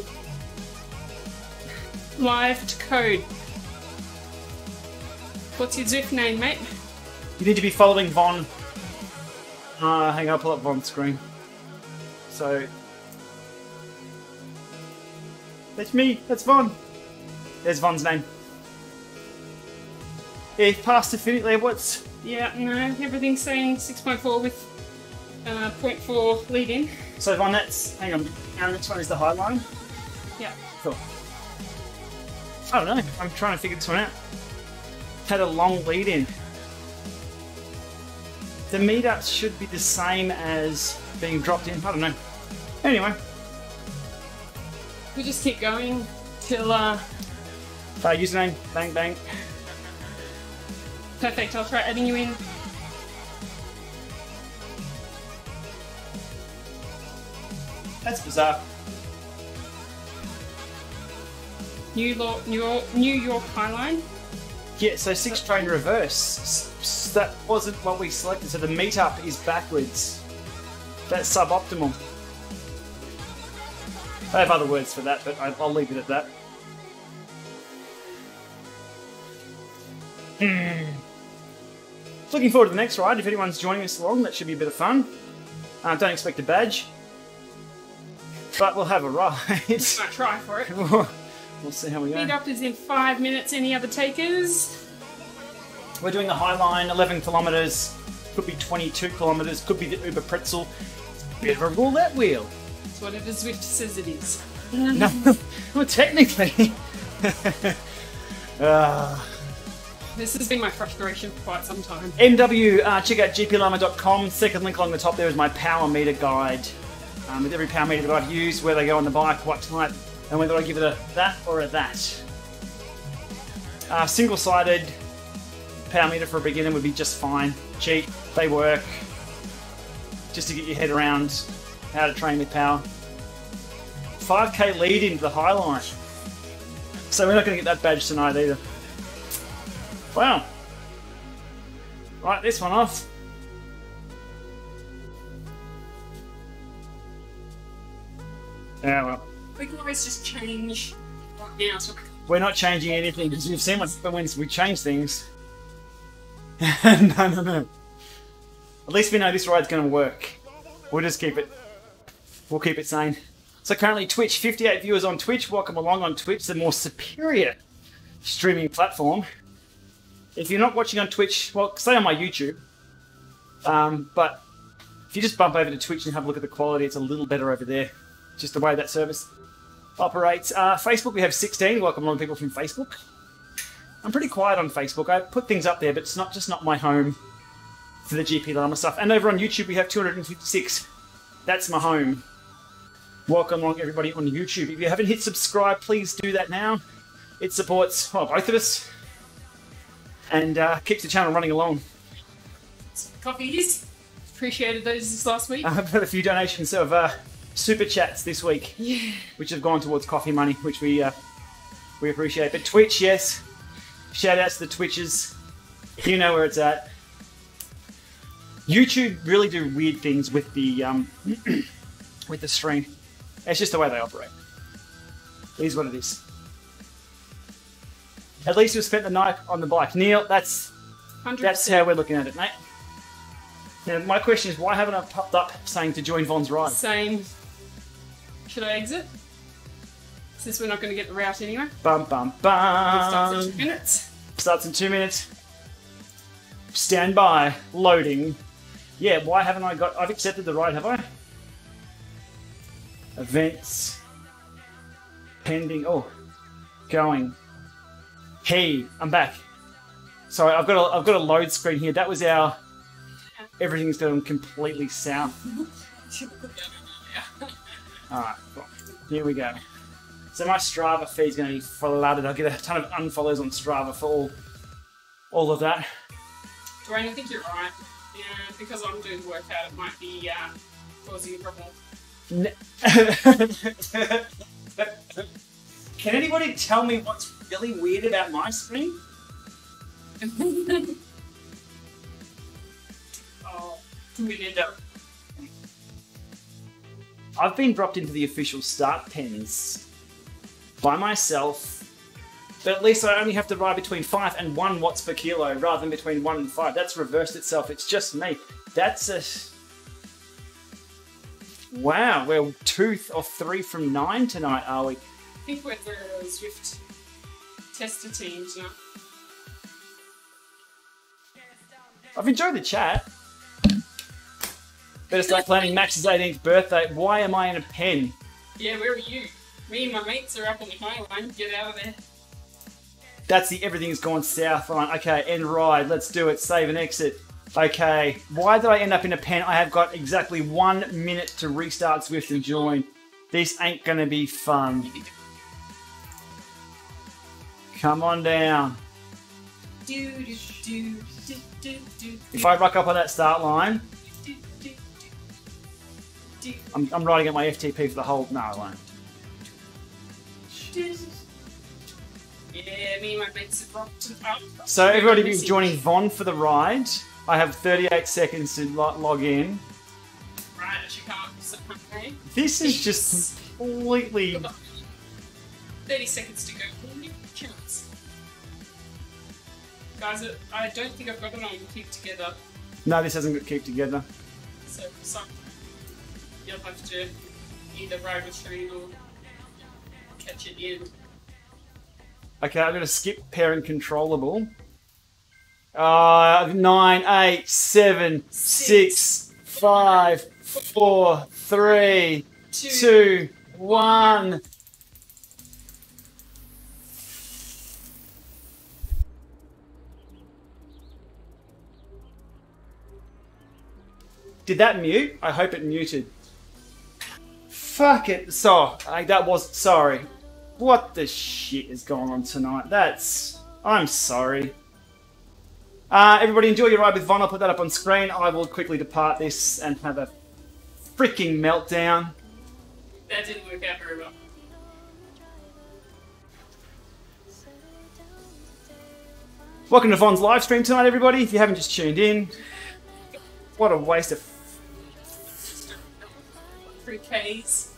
Live to code. What's your Zwift name, mate? You need to be following Vaughn. Hang on, I'll pull up Vaughn's screen. So... that's me, that's Vaughn. There's Vaughn's name. Yeah, you've passed the finish there, what's... yeah, no, everything's saying 6.4 with 0.4 lead in. So Vaughn, that's... hang on, and this one is the High Line? Yeah. Cool. I don't know, I'm trying to figure this one out. Had a long lead in. The meetups should be the same as being dropped in. I don't know. Anyway. We just keep going till username, bang bang. Perfect, I'll try adding you in. That's bizarre. New York High Line. Yeah, so 6 train reverse. That wasn't what we selected, so the meetup is backwards. That's suboptimal. I have other words for that, but I'll leave it at that. Looking forward to the next ride. If anyone's joining us along, that should be a bit of fun. Don't expect a badge, but we'll have a ride. We might try for it. We'll see how we go. Meetup is in 5 minutes. Any other takers? We're doing the High Line, 11 kilometres, could be 22 kilometres, could be the Uber Pretzel. It's a bit of a roulette wheel. It's whatever Zwift says it is. No, well, technically. This has been my frustration for quite some time. MW, check out GPLama.com. Second link along the top there is my power meter guide. With every power meter that I've used, where they go on the bike, what type. And whether I give it a that or a that. Single-sided power meter for a beginner would be just fine. Cheap, they work. Just to get your head around how to train with power. 5K lead into the High Line. So we're not going to get that badge tonight either. Wow. Right, this one off. Yeah, well. We can always just change right now. We're not changing anything because you've seen what happens when we change things. No. At least we know this ride's going to work. We'll just keep it. We'll keep it sane. So currently Twitch, 58 viewers on Twitch. Welcome along on Twitch, the more superior streaming platform. If you're not watching on Twitch, well, stay on my YouTube. But if you just bump over to Twitch and have a look at the quality, it's a little better over there. Just the way that service operates. Facebook, we have 16. Welcome along, people from Facebook. I'm pretty quiet on Facebook. I put things up there, but it's just not my home for the GPLama stuff. And over on YouTube, we have 256. That's my home. Welcome along everybody on YouTube. If you haven't hit subscribe, please do that now. It supports both of us and keeps the channel running along. Coffees. Appreciated those this last week. I've had a few donations of super chats this week, which have gone towards coffee money, which we appreciate. But Twitch, yes. Shout outs to the Twitchers. You know where it's at. YouTube really do weird things with the with the stream. It's just the way they operate. It is what it is. At least we spent the night on the bike, Neil. That's how we're looking at it, mate. Now my question is, why haven't I popped up saying to join Vaughn's ride? Same. Should I exit? Since we're not going to get the route anyway. Bum bum bum. Starts in 2 minutes. Starts in 2 minutes. Stand by. Loading. Yeah, why haven't I got... I've accepted the ride, have I? Events. Pending. Oh. Going. Hey, I'm back. Sorry, I've got a load screen here. That was our... Everything's going completely south. Alright, well, here we go. So my Strava feed's going to be flooded. I'll get a ton of unfollows on Strava for all of that. Dwayne, I think you're right. Yeah, because I'm doing the workout, it might be causing a problem. Can anybody tell me what's really weird about my screen? Oh, I've been dropped into the official start pens by myself. But at least I only have to ride between 5 and 1 watts per kilo rather than between 1 and 5. That's reversed itself. It's just me. That's a... Wow, we're 2 or 3 from 9 tonight, are we? I think we're the Zwift tester teams now. I've enjoyed the chat. But it's like planning Max's 18th birthday. Why am I in a pen? Yeah, where are you? Me and my mates are up on the High Line. Get out of there. That's the everything's gone south line. Okay, end ride. Let's do it. Save and exit. Okay. Why did I end up in a pen? I have got exactly 1 minute to restart Zwift and join. This ain't gonna be fun. Come on down. If I rock up on that start line, I'm riding at my FTP for the whole line. Yeah, me and my mates have rocked up. So everybody be joining Vaughn for the ride. I have 38 seconds to log in. Right, I should come up with something. This is just completely... 30 seconds to go. Guys, I don't think I've got it on Keep Together. No, this hasn't got Keep Together. So, you'll have to either ride with me or catch it in. Okay, I'm going to skip parent controllable. 9, 8, 7, 6, 5, 4, 3, 2, 1. Did that mute? I hope it muted. Fuck it. So, that was... Sorry. What the shit is going on tonight? That's... I'm sorry. Everybody enjoy your ride with Vaughn. I'll put that up on screen. I will quickly depart this and have a freaking meltdown. That didn't work out very well. Welcome to Vaughn's live stream tonight, everybody. If you haven't just tuned in, what a waste of... 3Ks.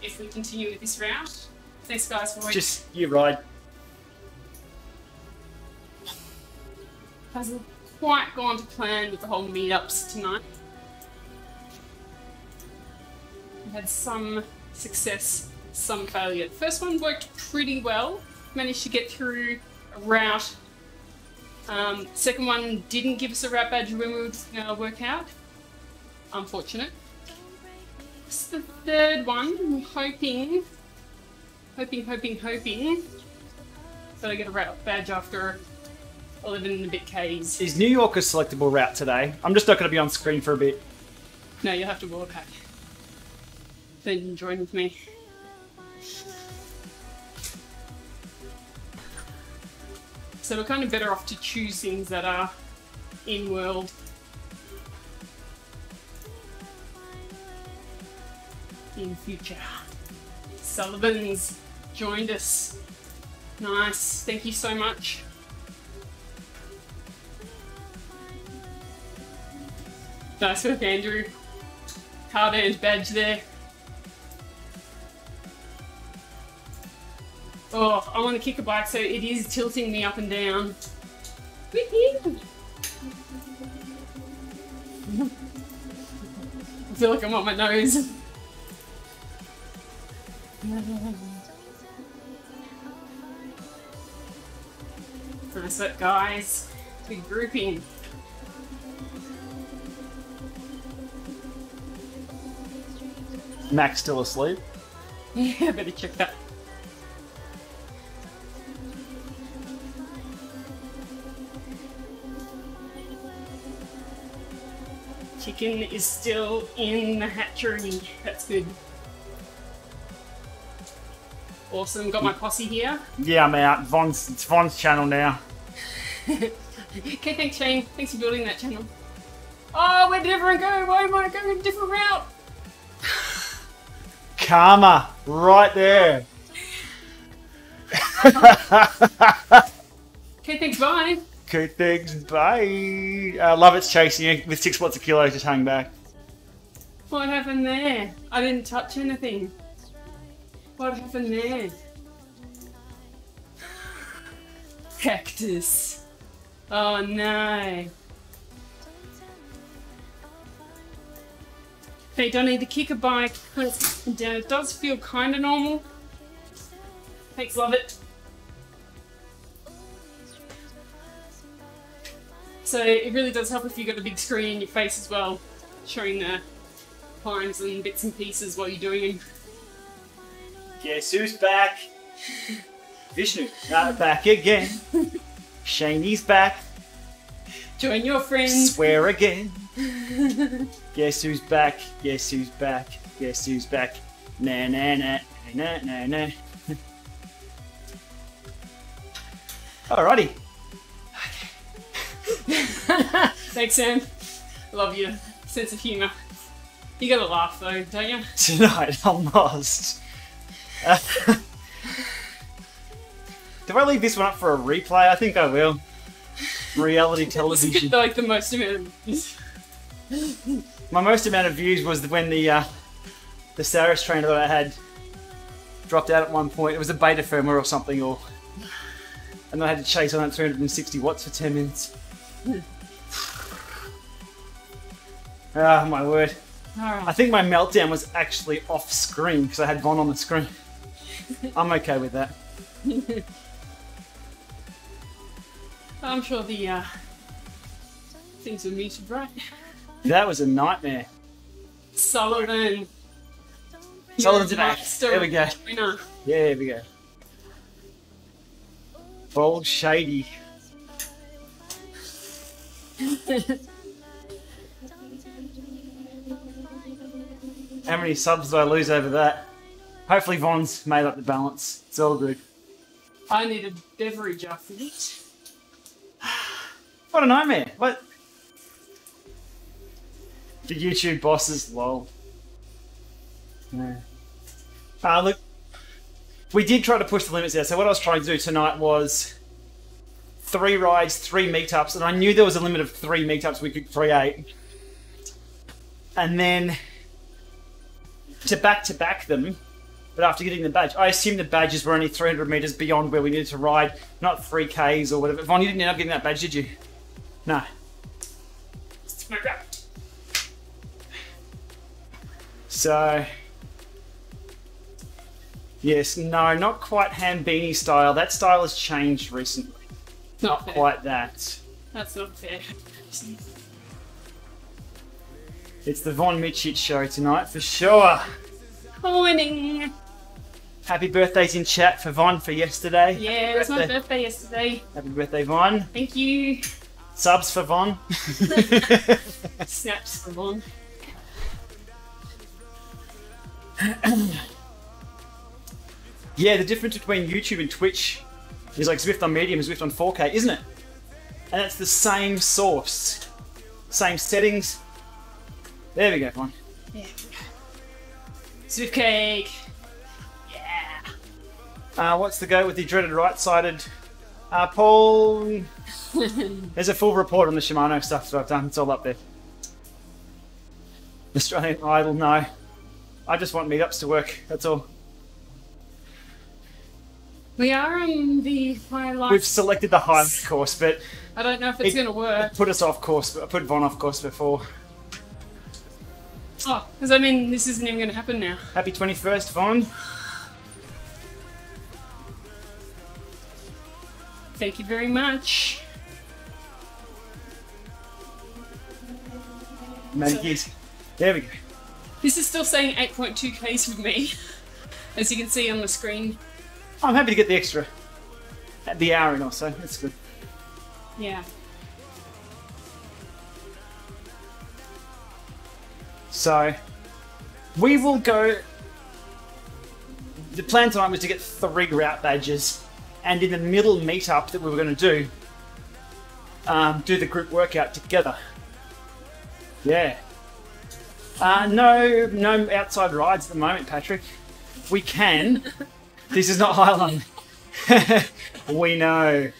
If we continue with this route. Thanks guys for watching. Just you ride. Hasn't quite gone to plan with the whole meetups tonight. We had some success, some failure. The first one worked pretty well. Managed to get through a route. Second one didn't give us a route badge when we were work out. Unfortunate. The third one, I'm hoping that I get a route badge after 11 and a bit Ks. Is New York a selectable route today? I'm just not going to be on screen for a bit. No, you'll have to walk back. then join with me. So we're kind of better off to choose things that are in-world. In future. Sullivan's joined us. Nice, thank you so much. Nice work, Andrew. Hard-earned badge there. Oh, I want to kick a bike, so it is tilting me up and down. I feel like I'm on my nose. Nice work, guys. Big grouping. Mac's still asleep? Yeah, better check that. Chicken is still in the hatchery. That's good. Awesome, got my posse here. Yeah, I'm out. It's Vaughn's channel now. Okay, thanks Shane. Thanks for building that channel. Oh, where did everyone go? Why am I going a different route? Karma, right there. Okay, thanks, bye. Okay, thanks, bye. Love it's chasing you with 6 watts a kilo, just hang back. What happened there? I didn't touch anything. What happened there? Cactus. Oh no. They don't need to kick a bike when it's down. It does feel kind of normal. Thanks, love it. So it really does help if you've got a big screen in your face as well, showing the climbs and bits and pieces while you're doing them. Guess who's back? Vishnu. Not back again. Shaney's back. Join your friends. Swear again. Guess who's back? Guess who's back? Guess who's back? Na na na na na na. Alrighty. Thanks, Sam. Love your sense of humour. You gotta laugh though, don't you? Tonight, I'm lost. Do I leave this one up for a replay? I think I will. Reality television. Like the most amount of views. My most amount of views was when the Saris trainer that I had dropped out at one point. It was a beta firmware or something, and I had to chase on at 360 watts for 10 minutes. Ah, my word. Right. I think my meltdown was actually off screen because I had Vaughn on the screen. I'm okay with that. I'm sure the things were muted, right? That was a nightmare. Sullivan. Sullivan's back. There we go. Yeah, here we go. Bold Shady. How many subs did I lose over that? Hopefully Vaughn's made up the balance. It's all good. I need a beverage after this. What a nightmare. What? The YouTube bosses, lol. Yeah. Look, we did try to push the limits there. So what I was trying to do tonight was 3 rides, 3 meetups. And I knew there was a limit of 3 meetups we could create. And then to back them, but after getting the badge, I assume the badges were only 300 meters beyond where we needed to ride, not 3Ks or whatever. Vaughn, you didn't end up getting that badge, did you? No. So, yes, no, not quite Hambini style. That style has changed recently. Not quite that. That's not fair. It's the Von Mitchit show tonight, for sure. Morning. Happy birthdays in chat for Von for yesterday. Yeah, it was my birthday yesterday. Happy birthday, Von. Thank you. Subs for Von. Snaps for Von. Yeah, the difference between YouTube and Twitch is like Zwift on medium and Zwift on 4K, isn't it? And it's the same source, same settings. There we go, Vaughn. Yeah. Zwift cake. Yeah. What's the go with the dreaded right-sided? Paul, there's a full report on the Shimano stuff that I've done. It's all up there. Australian Idol, no. I just want meetups to work. That's all. We are in the highlight. We've selected the highlight course, but I don't know if it's going to work. It put us off course, but I put Vaughn off course before. Oh, because I mean, this isn't even going to happen now. Happy 21st, Vaughn. Thank you very much. Manikies. There we go. This is still saying 8.2Ks for me, as you can see on the screen. I'm happy to get the extra, the hour in or so, that's good. Yeah. So, we will go, the plan tonight was to get 3 route badges, and in the middle meetup that we were going to do, do the group workout together. Yeah. No outside rides at the moment, Patrick. We can. This is not Highland. We know.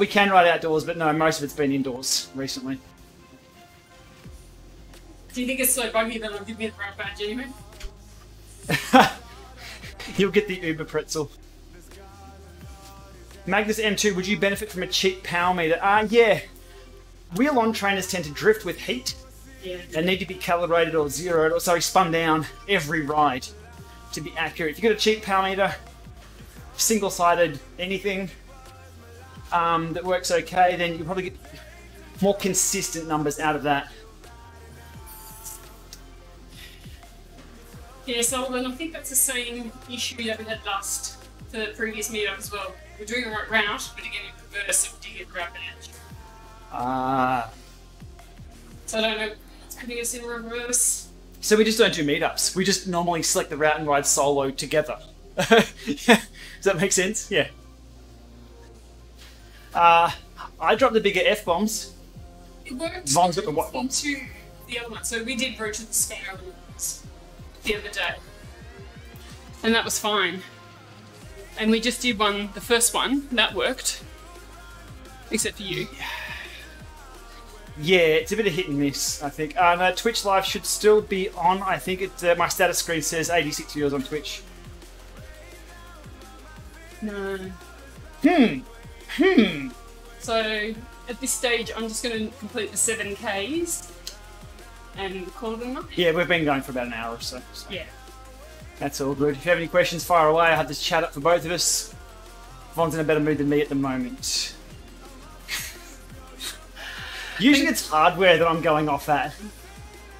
We can ride outdoors, but no, most of it's been indoors recently. Do you think it's so buggy that I'll give me the right badge anyway? You'll get the Uber pretzel. Magnus M2, would you benefit from a cheap power meter? Yeah. Wheel on trainers tend to drift with heat. Yeah. They need to be calibrated or zeroed, or sorry, spun down every ride to be accurate. If you get a cheap power meter, single-sided anything that works okay, then you'll probably get more consistent numbers out of that. Yeah, so I think that's the same issue that we had last for the previous meetup as well. We're doing the right route, but again, in reverse, if you get grab an edge. Ah. So I don't know. It's putting us in reverse. So we just don't do meetups. We just normally select the route and ride solo together. Yeah. Does that make sense? Yeah. I dropped the bigger F-bombs. It worked. Vaughn's got the what bombs. Into the other one. So we did Route to the Sparrow the other day. And that was fine. And we just did one, the first one, that worked. Except for you. Yeah. Yeah, it's a bit of hit and miss, I think. No, Twitch Live should still be on, I think. My status screen says 86 viewers on Twitch. No. So, at this stage, I'm just going to complete the 7Ks and call it a night. Yeah, we've been going for about an hour or so. Yeah. That's all good. If you have any questions, fire away. I had this chat up for both of us. Vaughn's in a better mood than me at the moment. Usually it's hardware that I'm going off at.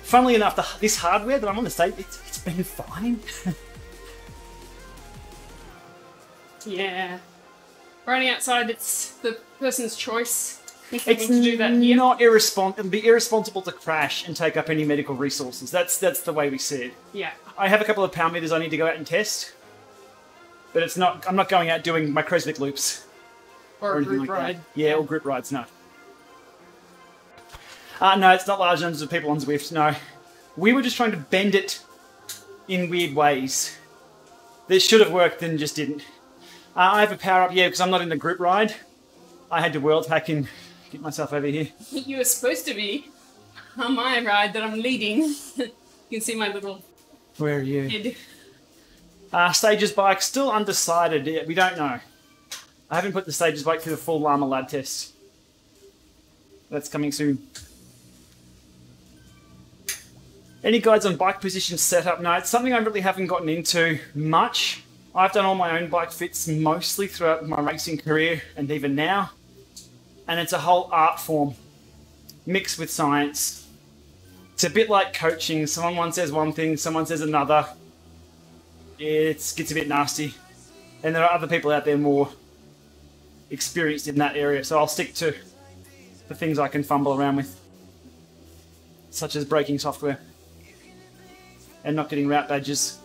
Funnily enough, this hardware that I'm on the stage, it's been fine. Yeah. Riding outside, it's the person's choice. It's to do that here. Not irresponsible. It'd be irresponsible to crash and take up any medical resources. That's the way we see it. Yeah. I have a couple of power meters I need to go out and test, but it's not. I'm not going out doing my microsmic loops or a group ride. That. Yeah, or group rides. No. No, it's not large numbers of people on Zwift, no. We were just trying to bend it in weird ways. This should have worked and just didn't. I have a power up, yeah, because I'm not in the group ride. I had to world hack and get myself over here. You were supposed to be on my ride that I'm leading. You can see my little... Where are you? Head. Stages Bike, still undecided. Yeah, we don't know. I haven't put the Stages Bike through the full Llama lab test. That's coming soon. Any guides on bike position setup? No, it's something I really haven't gotten into much. I've done all my own bike fits mostly throughout my racing career and even now. And it's a whole art form mixed with science. It's a bit like coaching. Someone says one thing, someone says another. It gets a bit nasty. And there are other people out there more experienced in that area. So I'll stick to the things I can fumble around with, such as braking software. and not getting route badges.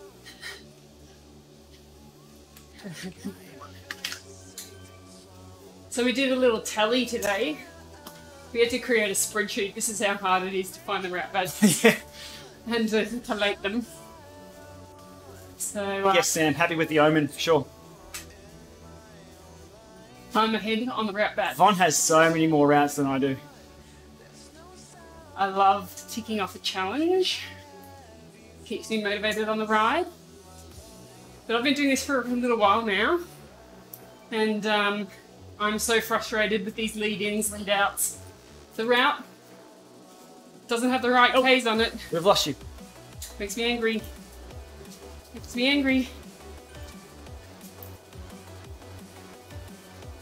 So we did a little tally today. We had to create a spreadsheet. This is how hard it is to find the route badges. Yeah. And to collate them. So yes, Sam, happy with the omen for sure. I'm ahead on the route badge. Vaughn has so many more routes than I do. I love ticking off a challenge. Keeps me motivated on the ride. But I've been doing this for a little while now. And I'm so frustrated with these lead-ins, lead-outs. The route doesn't have the right Ks on it. We've lost you. Makes me angry. Makes me angry.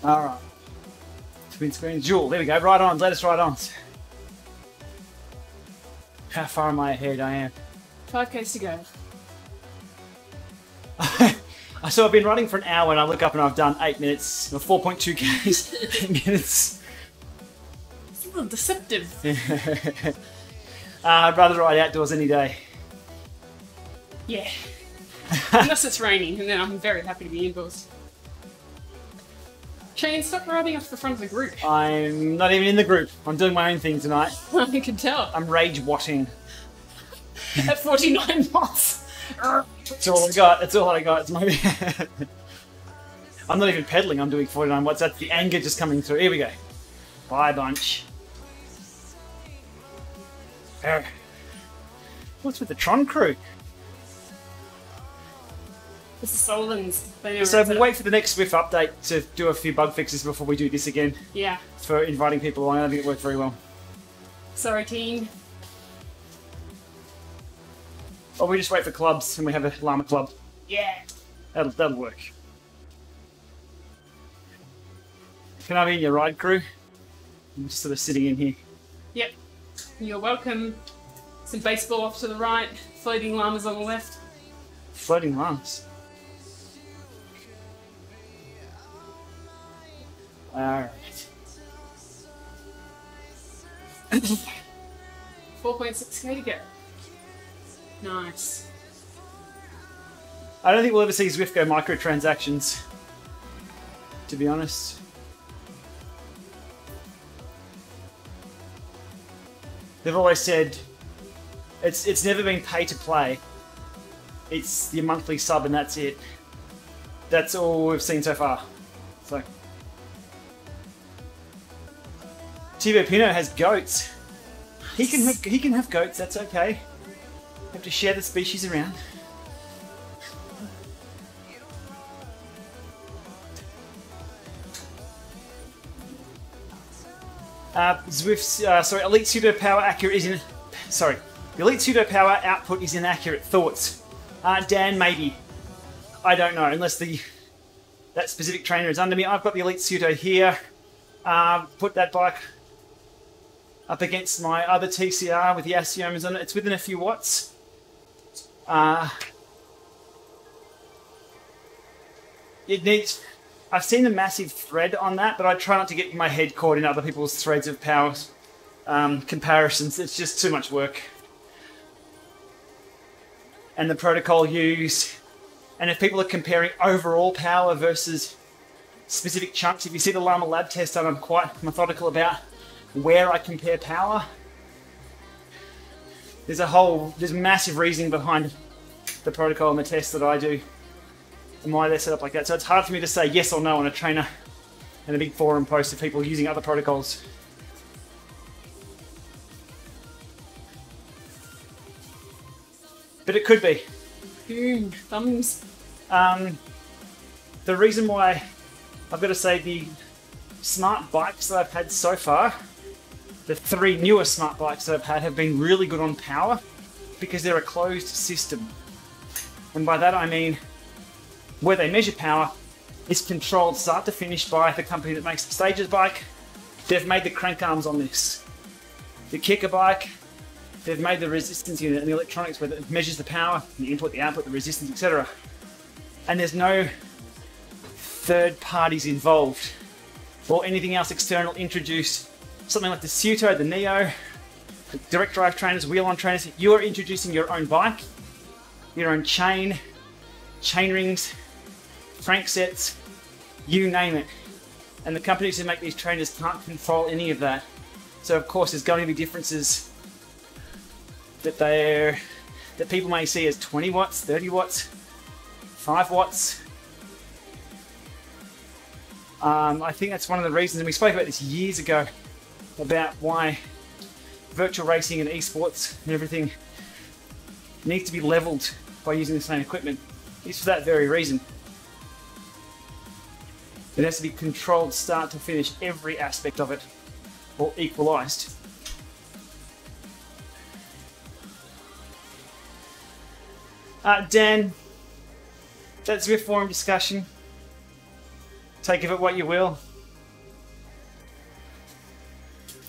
All right. Twin screens. Jewel. There we go. Right on. Let us right on. How far am I ahead? I am. 5Ks to go. So I've been running for an hour and I look up and I've done 8 minutes, or 4.2 Ks. 8 minutes. It's a little deceptive. I'd rather ride outdoors any day. Yeah. Unless it's raining, and then I'm very happy to be indoors. Shane, stop riding off the front of the group. I'm not even in the group. I'm doing my own thing tonight. You can tell. I'm rage-watting. At 49 knots. That's all I got. That's all I got. I'm not even pedaling. I'm doing 49 watts. That's the anger just coming through. Here we go. Bye, bunch. What's with the Tron crew? This is Solon's. So we'll wait for the next Zwift update to do a few bug fixes before we do this again. Yeah. For inviting people along. I don't think it worked very well. Sorry, team. Or we just wait for clubs and we have a Llama club. Yeah. That'll work. Can I be in your ride crew? I'm just sort of sitting in here. Yep. You're welcome. Some baseball off to the right. Floating llamas on the left. Floating llamas? Alright. 4.6k to go. Nice. I don't think we'll ever see Zwift go microtransactions, to be honest. They've always said it's never been pay to play. It's your monthly sub and that's it. That's all we've seen so far. So Tibo Pino has goats. He can have goats. That's okay. We have to share the species around. Zwift's sorry, elite pseudo power accurate is in. Sorry, the elite pseudo power output is inaccurate. Thoughts, Dan? Maybe. I don't know unless that specific trainer is under me. I've got the elite pseudo here. Put that bike up against my other TCR with the Assiomas on it. It's within a few watts. It needs... I've seen a massive thread on that, but I try not to get my head caught in other people's threads of power comparisons. It's just too much work. And the protocol used. And if people are comparing overall power versus specific chunks, if you see the Llama lab test, I'm quite methodical about where I compare power. There's massive reasoning behind the protocol and the tests that I do and why they're set up like that. So it's hard for me to say yes or no on a trainer and a big forum post of people using other protocols. But it could be. Boom, thumbs. The reason why I've got to say the smart bikes that I've had so far, the three newer smart bikes that I've had have been really good on power because they're a closed system. And by that I mean where they measure power is controlled start to finish by the company that makes the Stages bike. They've made the crank arms on this. The Kickr bike, they've made the resistance unit and the electronics where it measures the power, the input, the output, the resistance, etc. And there's no third parties involved or anything else external introduced. Something like the Suto, the Neo, the direct drive trainers, wheel on trainers. You are introducing your own bike your own chain, chain rings, crank sets, you name it. And the companies who make these trainers can't control any of that. So of course there's going to be differences that people may see as 20 watts, 30 watts, 5 watts. I think that's one of the reasons, and we spoke about this years ago, about why virtual racing and esports and everything needs to be leveled by using the same equipment. It's for that very reason. It has to be controlled start to finish, every aspect of it, or equalized. Dan, that Zwift forum discussion, take of it what you will.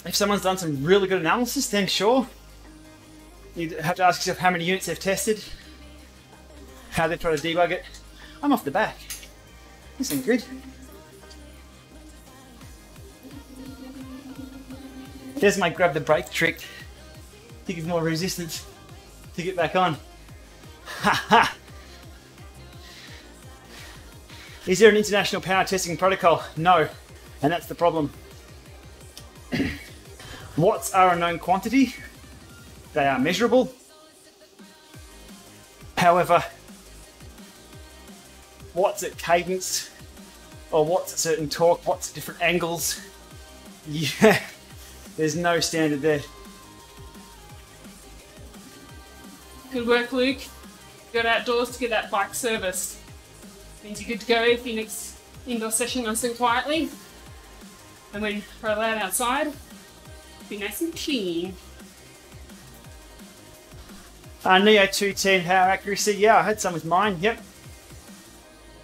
If someone's done some really good analysis, then sure. You have to ask yourself how many units they've tested, how they try to debug it. I'm off the back. This ain't good. There's my grab the brake trick to give more resistance to get back on. Ha ha! Is there an international power testing protocol? No, and that's the problem. Watts are a known quantity. They are measurable. However, watts at cadence, or watts at certain torque, watts at different angles, yeah, there's no standard there. Good work, Luke. Got outdoors to get that bike serviced. Means you're good to go for your next indoor session nice and quietly. And when we're allowed outside, be nice and clean. Neo 210 power accuracy, yeah, I had some with mine, yep.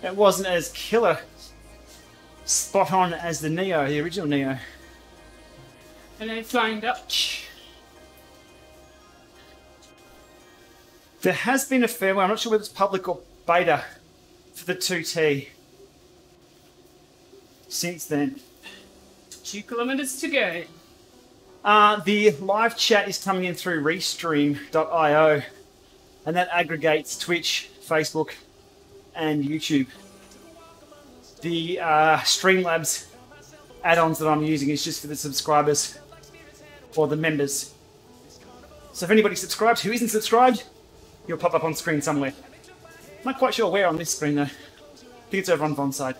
It wasn't as killer spot on as the Neo, the original Neo. And then flying Dutch. There has been a fair one, I'm not sure whether it's public or beta, for the 2T since then. 2 kilometers to go. The live chat is coming in through restream.io, and that aggregates Twitch, Facebook, and YouTube. The Streamlabs add-ons that I'm using is just for the subscribers or the members. So if anybody subscribes who isn't subscribed, you'll pop up on screen somewhere. Not quite sure where on this screen though. I think it's over on Vaughn's side.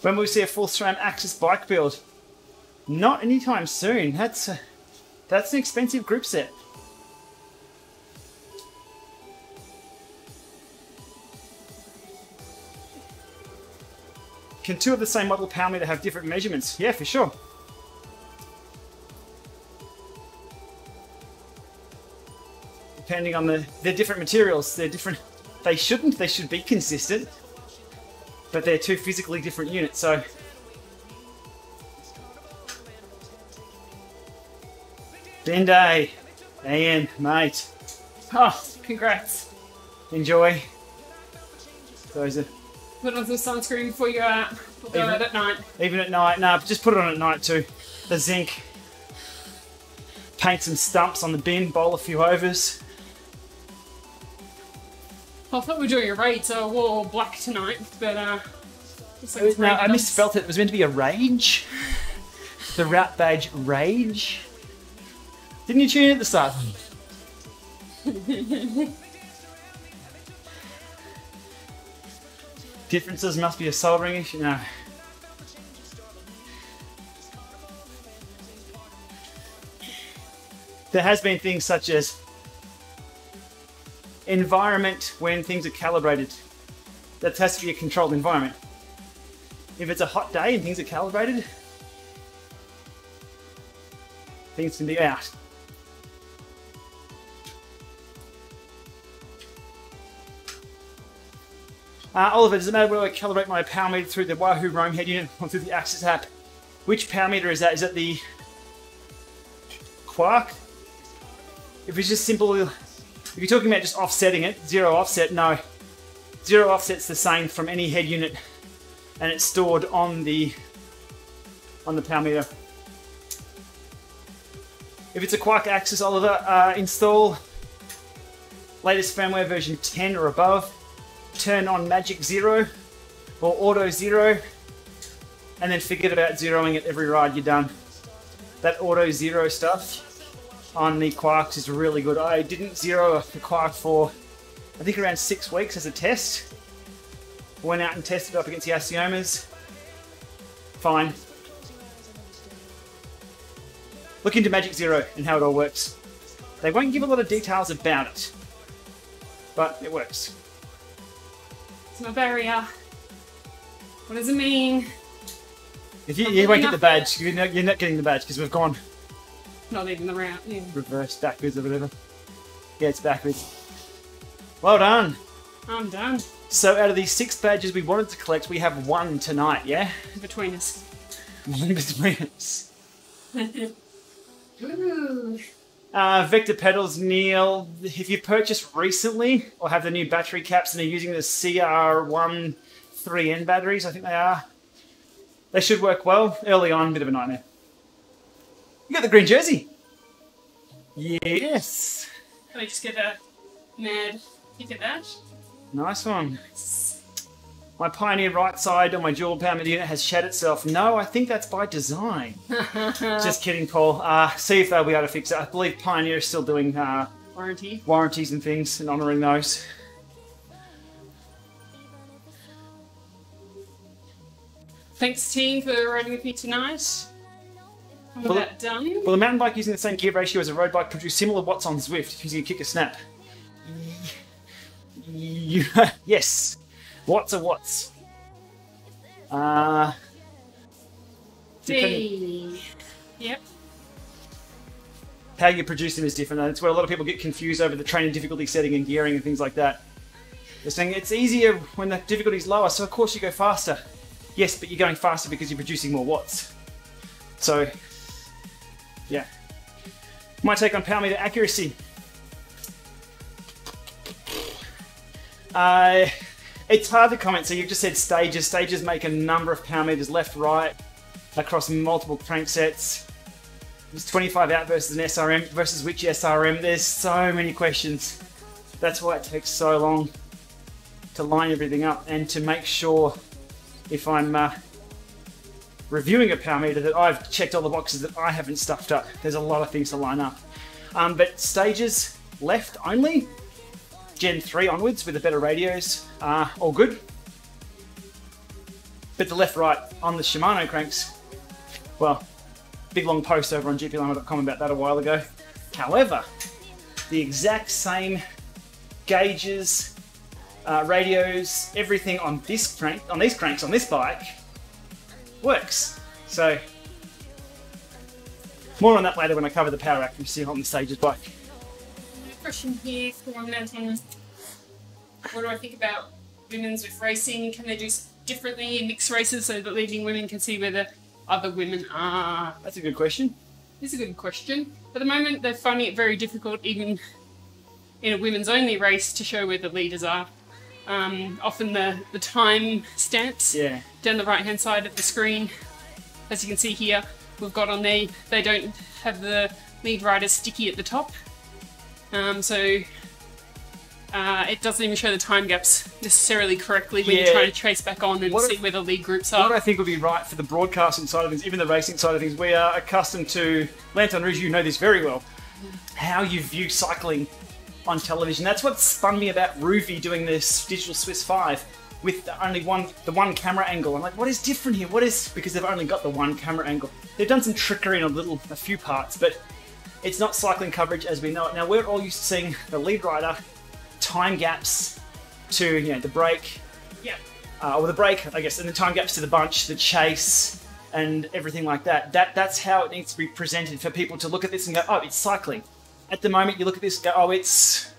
When will we see a full SRAM AXIS bike build? Not anytime soon. That's an expensive grip set. Can two of the same model power meter have different measurements? Yeah, for sure. Depending on they're different materials. They're different. They should be consistent. But they're two physically different units, so. Ben Day, Ian, mate. Oh, congrats. Enjoy. Those are. Put on some sunscreen before you go out. We'll go out at night. Even at night, no, just put it on at night too. The zinc. Paint some stumps on the bin, bowl a few overs. I thought we were doing a raid, so I wore all black tonight, but no, I misspelt it. It was meant to be a rage. The route badge rage. Didn't you tune in at the start? Differences must be a soldering issue. No. There has been things such as environment when things are calibrated. That has to be a controlled environment. If it's a hot day and things are calibrated, things can be out. Oliver, does it matter whether I calibrate my power meter through the Wahoo Roam head unit or through the AXIS app? Which power meter is that? Is that the Quark? If it's just simple. If you're talking about just offsetting it, zero offset, no. Zero offset's the same from any head unit, and it's stored on the power meter. If it's a Quark, AXIS, Oliver, install latest firmware version 10 or above, turn on Magic Zero or Auto Zero, and then forget about zeroing it every ride you're done. That Auto Zero stuff on the Quarks is really good. I didn't zero the Quark for, I think, around 6 weeks as a test. Went out and tested up against the Assiomas. Fine. Look into Magic Zero and how it all works. They won't give a lot of details about it, but it works. It's my barrier. What does it mean? If you won't get the badge. You're not getting the badge because we've gone. Not even the round. Yeah. Reverse, backwards, or whatever. Yeah, it's backwards. Well done. I'm done. So out of these 6 badges we wanted to collect, we have 1 tonight, yeah? Between us. 1 between us. Vector pedals, Neil. If you purchased recently or have the new battery caps and are using the CR13N batteries, I think they are, they should work well. Early on, bit of a nightmare. You got the green jersey. Yes. Can I just get a mad kick at that? Nice one. Nice. My Pioneer right side on my dual power mid unit has shed itself. No, I think that's by design. Just kidding, Paul. See if they'll be able to fix it. I believe Pioneer is still doing warranties and things and honouring those. Thanks, team, for riding with me tonight. Well, that done. Will the mountain bike using the same gear ratio as a road bike produce similar watts on Zwift if you kick a snap? Yes. Watts are watts. D. Yep. How you produce them is different. That's where a lot of people get confused over the training difficulty setting and gearing and things like that. They're saying it's easier when the difficulty is lower, so of course you go faster. Yes, but you're going faster because you're producing more watts. So, yeah. My take on power meter accuracy. It's hard to comment, so you've just said stages. Stages make a number of power meters left, right, across multiple cranksets. There's 25 out versus an SRM, versus which SRM? There's so many questions. That's why it takes so long to line everything up and to make sure if I'm reviewing a power meter that I've checked all the boxes that I haven't stuffed up. There's a lot of things to line up. But stages left only. Gen 3 onwards with the better radios, all good. But the left-right on the Shimano cranks, well, big long post over on GPLama.com about that a while ago. However, the exact same gauges, radios, everything on this crank, on these cranks, on this bike, works. So, more on that later when I cover the power accuracy on the Stages bike. Question here for mountain. What do I think about women's with racing? Can they do differently in mixed races so that leading women can see where the other women are? That's a good question. It's a good question. At the moment, they're finding it very difficult, even in a women's only race, to show where the leaders are. Often the time stamps down the right hand side of the screen, as you can see here, we've got on there. They don't have the lead rider sticky at the top. So it doesn't even show the time gaps necessarily correctly when you try to trace back on and see where the lead groups are. What I think would be right for the broadcasting side of things, even the racing side of things, we are accustomed to, Lanton Rouge, you know this very well, how you view cycling on television. That's what spun me about Rouvy doing this Digital Swiss 5 with only the one camera angle. I'm like, what is different here? What is, because they've only got the one camera angle. They've done some trickery in a few parts, but it's not cycling coverage as we know it. Now, we're all used to seeing the lead rider, time gaps to, you know, the break, or the break, I guess, and the time gaps to the bunch, the chase, and everything like that. That's how it needs to be presented for people to look at this and go, oh, it's cycling. At the moment, you look at this and go, oh, it's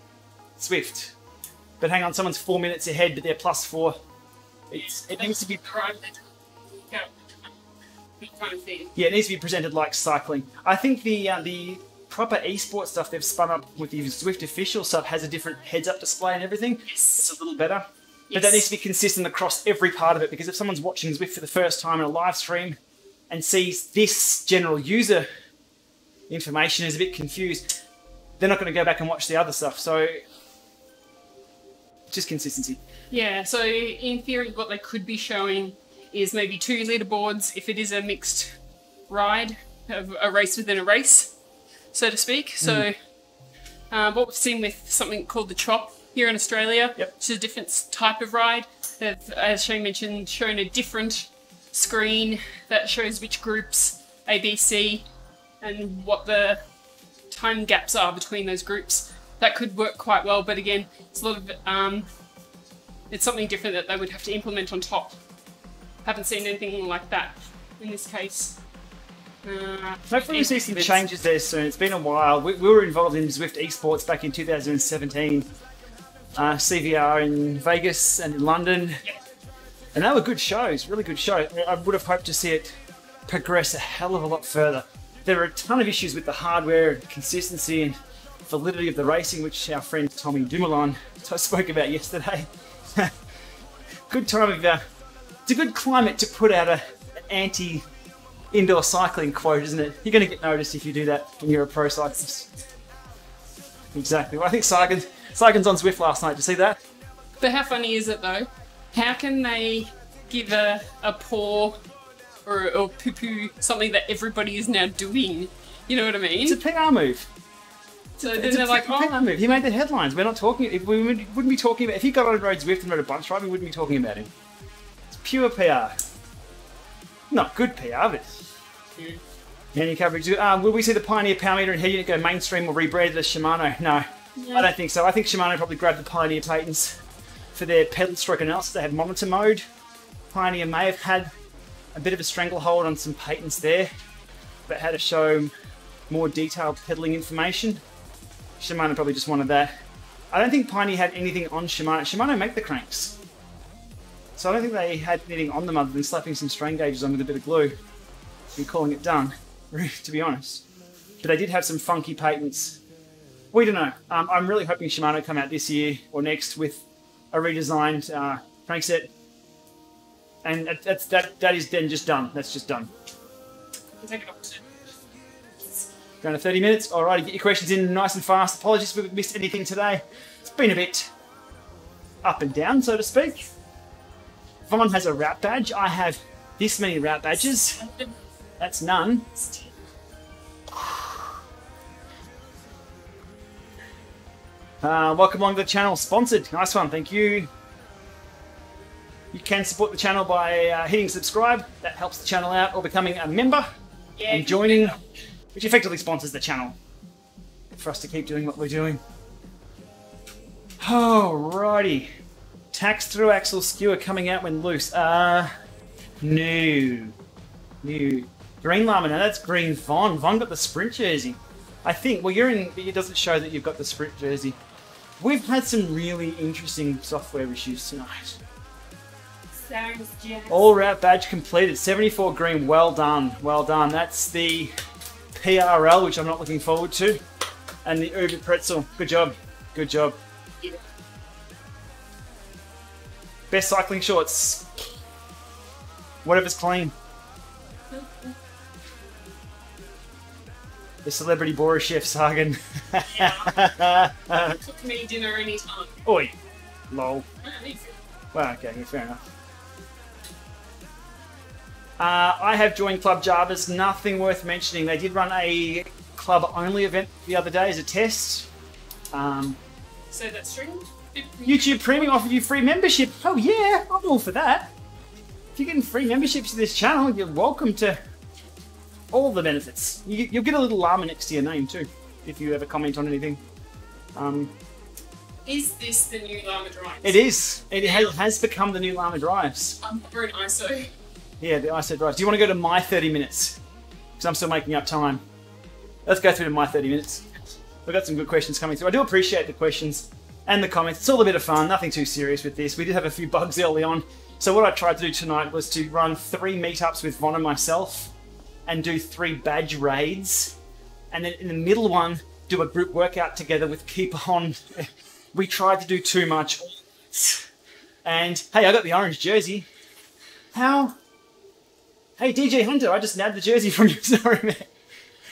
Swift. But hang on, someone's 4 minutes ahead, but they're +4. It needs to be... Yeah, it needs to be presented like cycling. I think the proper esports stuff they've spun up with the Zwift official stuff has a different heads-up display and everything. Yes. It's a little better. Yes. But that needs to be consistent across every part of it, because if someone's watching Zwift for the first time in a live stream and sees this general user information is a bit confused, they're not going to go back and watch the other stuff. So just consistency. Yeah, so in theory what they could be showing is maybe two leaderboards if it is a mixed ride, a race within a race, so to speak. So what we've seen with something called the Chop here in Australia, which is a different type of ride. They've, as Shane mentioned, shown a different screen that shows which groups, A, B, C, and what the time gaps are between those groups. That could work quite well, but again, it's a lot of it's something different that they would have to implement on top. Haven't seen anything like that in this case. Hopefully we see some changes there soon. It's been a while. We were involved in Zwift esports back in 2017, CVR in Vegas and in London, and they were good shows, really good shows. I would have hoped to see it progress a hell of a lot further. There are a ton of issues with the hardware, consistency and validity of the racing, which our friend Tommy Dumoulin spoke about yesterday. Good time of it's a good climate to put out an anti-indoor cycling quote, isn't it? You're going to get noticed if you do that when you're a pro cyclist. Exactly. Well, I think Saigon's on Zwift last night. Did you see that? But how funny is it though? How can they give a paw or poo-poo something that everybody is now doing? You know what I mean? It's a PR move. So then they're like, oh, he made the headlines. We're not talking. We wouldn't be talking about. If he got on Road Zwift and rode a bunch ride, we wouldn't be talking about him. Pure PR. Not good PR, but any coverage. Will we see the Pioneer power meter and head unit go mainstream or rebranded as Shimano? No, I don't think so. I think Shimano probably grabbed the Pioneer patents for their pedal stroke analysis. They had monitor mode. Pioneer may have had a bit of a stranglehold on some patents there, but had to show more detailed pedaling information. Shimano probably just wanted that. I don't think Pioneer had anything on Shimano. Shimano make the cranks. So I don't think they had anything on them other than slapping some strain gauges on with a bit of glue and calling it done, to be honest. But they did have some funky patents. We don't know. I'm really hoping Shimano come out this year or next with a redesigned crankset. And that is then just done. That's just done. Take it off. Going to 30 minutes. Alrighty, get your questions in nice and fast. Apologies if we missed anything today. It's been a bit up and down, so to speak. Vaughn has a route badge. I have this many route badges. That's none. Welcome along to the channel. Sponsored. Nice one. Thank you. You can support the channel by hitting subscribe. That helps the channel out. Or becoming a member and joining, which effectively sponsors the channel for us to keep doing what we're doing. Alrighty. Tax through axle skewer coming out when loose. New. New. Green Llama. Now that's green Vaughn. Vaughn got the sprint jersey. I think. Well, you're in, but it doesn't show that you've got the sprint jersey. We've had some really interesting software issues tonight. Sounds generous. All route badge completed. 74 green. Well done. Well done. That's the PRL, which I'm not looking forward to. And the Uber Pretzel. Good job. Good job. Best cycling shorts, whatever's clean. The celebrity Borashef Sagan. Cook me dinner anytime. Oi, lol. Well, okay, fair enough. I have joined Club Jarvis. Nothing worth mentioning. They did run a club-only event the other day as a test. So that's true. YouTube Premium offered you free membership. Oh yeah, I'm all for that. If you're getting free memberships to this channel, you're welcome to all the benefits. You'll get a little llama next to your name too, if you ever comment on anything. Is this the new Llama Drives? It is. It has become the new Llama Drives. We're in ISO. Yeah, the ISO Drives. Do you want to go to my 30 minutes? Because I'm still making up time. Let's go through to my 30 minutes. We've got some good questions coming through. I do appreciate the questions. And the comments. It's all a bit of fun, nothing too serious with this. We did have a few bugs early on. So what I tried to do tonight was to run 3 meetups with Vaughn and myself and do 3 badge raids. And then in the middle one, do a group workout together with Keep On. We tried to do too much. And hey, I got the orange jersey. How? Hey, DJ Hunter, I just nabbed the jersey from you. Sorry, man.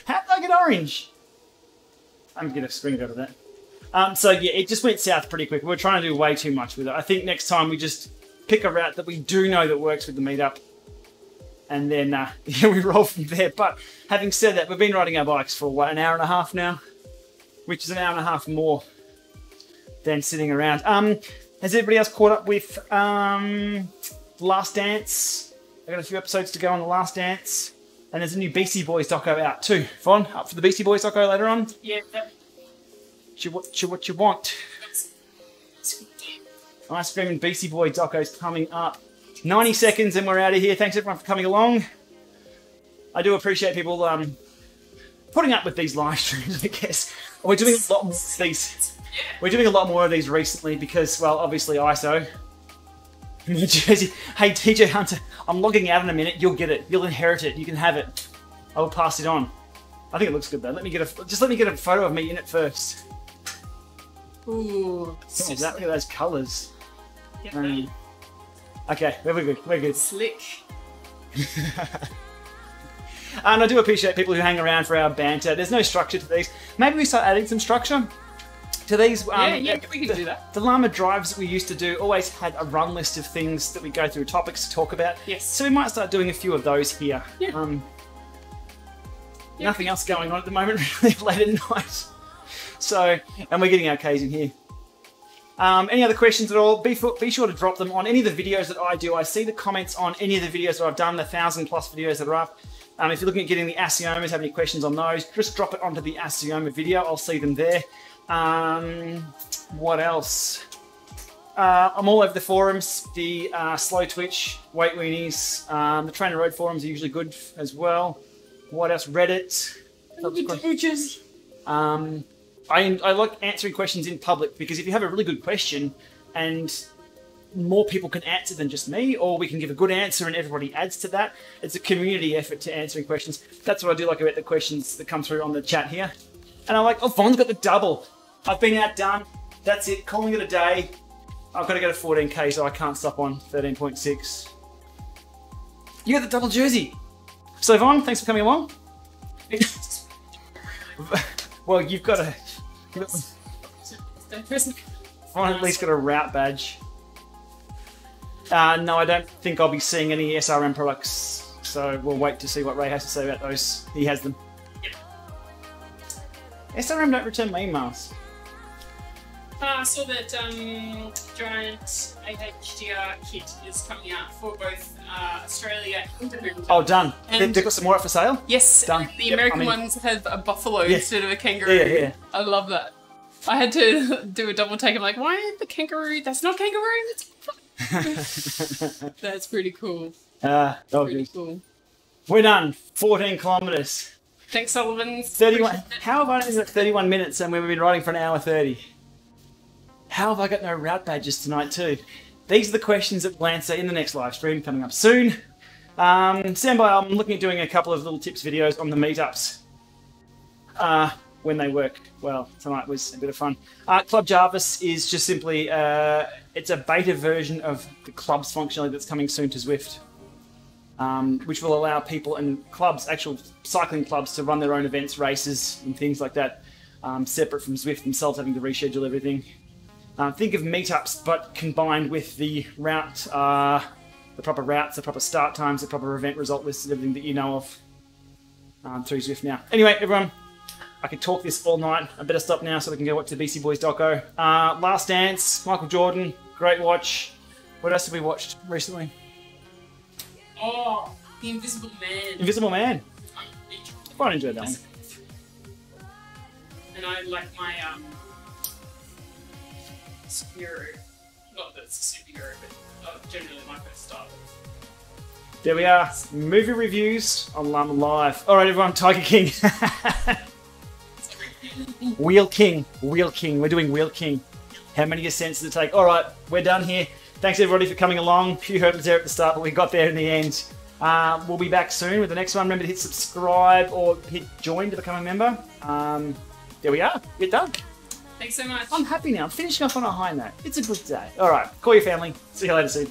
How did I get orange? I'm gonna screenshot of that. So yeah, it just went south pretty quick. We were trying to do way too much with it. I think next time we just pick a route that we do know that works with the meetup, and then yeah, we roll from there. But having said that, we've been riding our bikes for what, an hour and a half now, which is an hour and a half more than sitting around. Has everybody else caught up with Last Dance? I've got a few episodes to go on the Last Dance. And there's a new Beastie Boys doco out too. Vaughn, up for the Beastie Boys doco later on? Yeah. What you want? Ice cream and Beastie Boy doco's coming up. 90 seconds and we're out of here. Thanks everyone for coming along. I do appreciate people putting up with these live streams, I guess. We're doing a lot more of these. We're doing a lot more of these recently because, well, obviously ISO. New Jersey. Hey, TJ Hunter, I'm logging out in a minute. You'll get it. You'll inherit it. You can have it. I will pass it on. I think it looks good though. Let me get a photo of me in it first. Ooh, oh, that, look at those colours. Yep. Okay, we're good. We're good. Slick. And I do appreciate people who hang around for our banter. There's no structure to these. Maybe we start adding some structure to these. Yeah, we can do that. The Llama drives that we used to do always had a run list of things that we go through, topics to talk about. Yes. So we might start doing a few of those here. Yeah. Yeah. Nothing else going on at the moment, really, late at night. So, and we're getting our K's in here. Any other questions at all? Be sure to drop them on any of the videos that I do. I see the comments on any of the videos that I've done, the 1,000+ videos that are up. If you're looking at getting the Assiomas, have any questions on those, just drop it onto the Assiomas video. I'll see them there. What else? I'm all over the forums, the Slow Twitch, Weight Weenies, the Trainer Road forums are usually good as well. What else? Reddit. I like answering questions in public because if you have a really good question and more people can answer than just me, or we can give a good answer and everybody adds to that, it's a community effort to answering questions. That's what I do like about the questions that come through on the chat here. And I'm like, oh, Vaughn's got the double. I've been outdone. That's it. Calling it a day. I've got to go to 14K, so I can't stop on 13.6. You got the double jersey. So, Vaughn, thanks for coming along. Well, you've got a... Vaughn at least got a route badge. No, I don't think I'll be seeing any SRM products. So, we'll wait to see what Ray has to say about those. He has them. SRM don't return my emails. I saw that Giant AHDR kit is coming out for both Australia and America. Oh, done. And they've got some more up for sale? Yes, done. The American ones have a buffalo instead of a kangaroo. Yeah, yeah. I love that. I had to do a double take. I'm like, why the kangaroo? That's not kangaroo. That's pretty cool. Pretty cool. We're done. 14 kilometres. Thanks, Sullivan. 31. How about is it 31 minutes and we've been riding for an hour 30? How have I got no route badges tonight too? These are the questions that we'll answer in the next live stream coming up soon. Stand by. I'm looking at doing a couple of little tips videos on the meetups when they work. Well, tonight was a bit of fun. Club Jarvis is just simply it's a beta version of the club's functionality that's coming soon to Zwift. Which will allow people and clubs, actual cycling clubs, to run their own events, races and things like that, separate from Zwift themselves having to reschedule everything. Think of meetups but combined with the route, the proper routes, the proper start times, the proper event result lists and everything that you know of through Zwift now. Anyway, everyone, I could talk this all night. I better stop now so we can go watch the Beastie Boys doco. Last Dance, Michael Jordan, great watch. What else have we watched recently? Oh, The Invisible Man. Invisible Man. I quite enjoyed that one. And I like my superhero. Not that it's a superhero, but generally my first style. There we are. Movie reviews on Llama Live. All right, everyone. Tiger King. Wheel King. Wheel King. We're doing Wheel King. How many ascents does it take? All right, we're done here. Thanks everybody for coming along. Few hurdles there at the start, but we got there in the end. We'll be back soon with the next one. Remember to hit subscribe or hit join to become a member. There we are. You're done. Thanks so much. I'm happy now. I'm finishing up on a high note. It's a good day. All right. Call your family. See you later soon.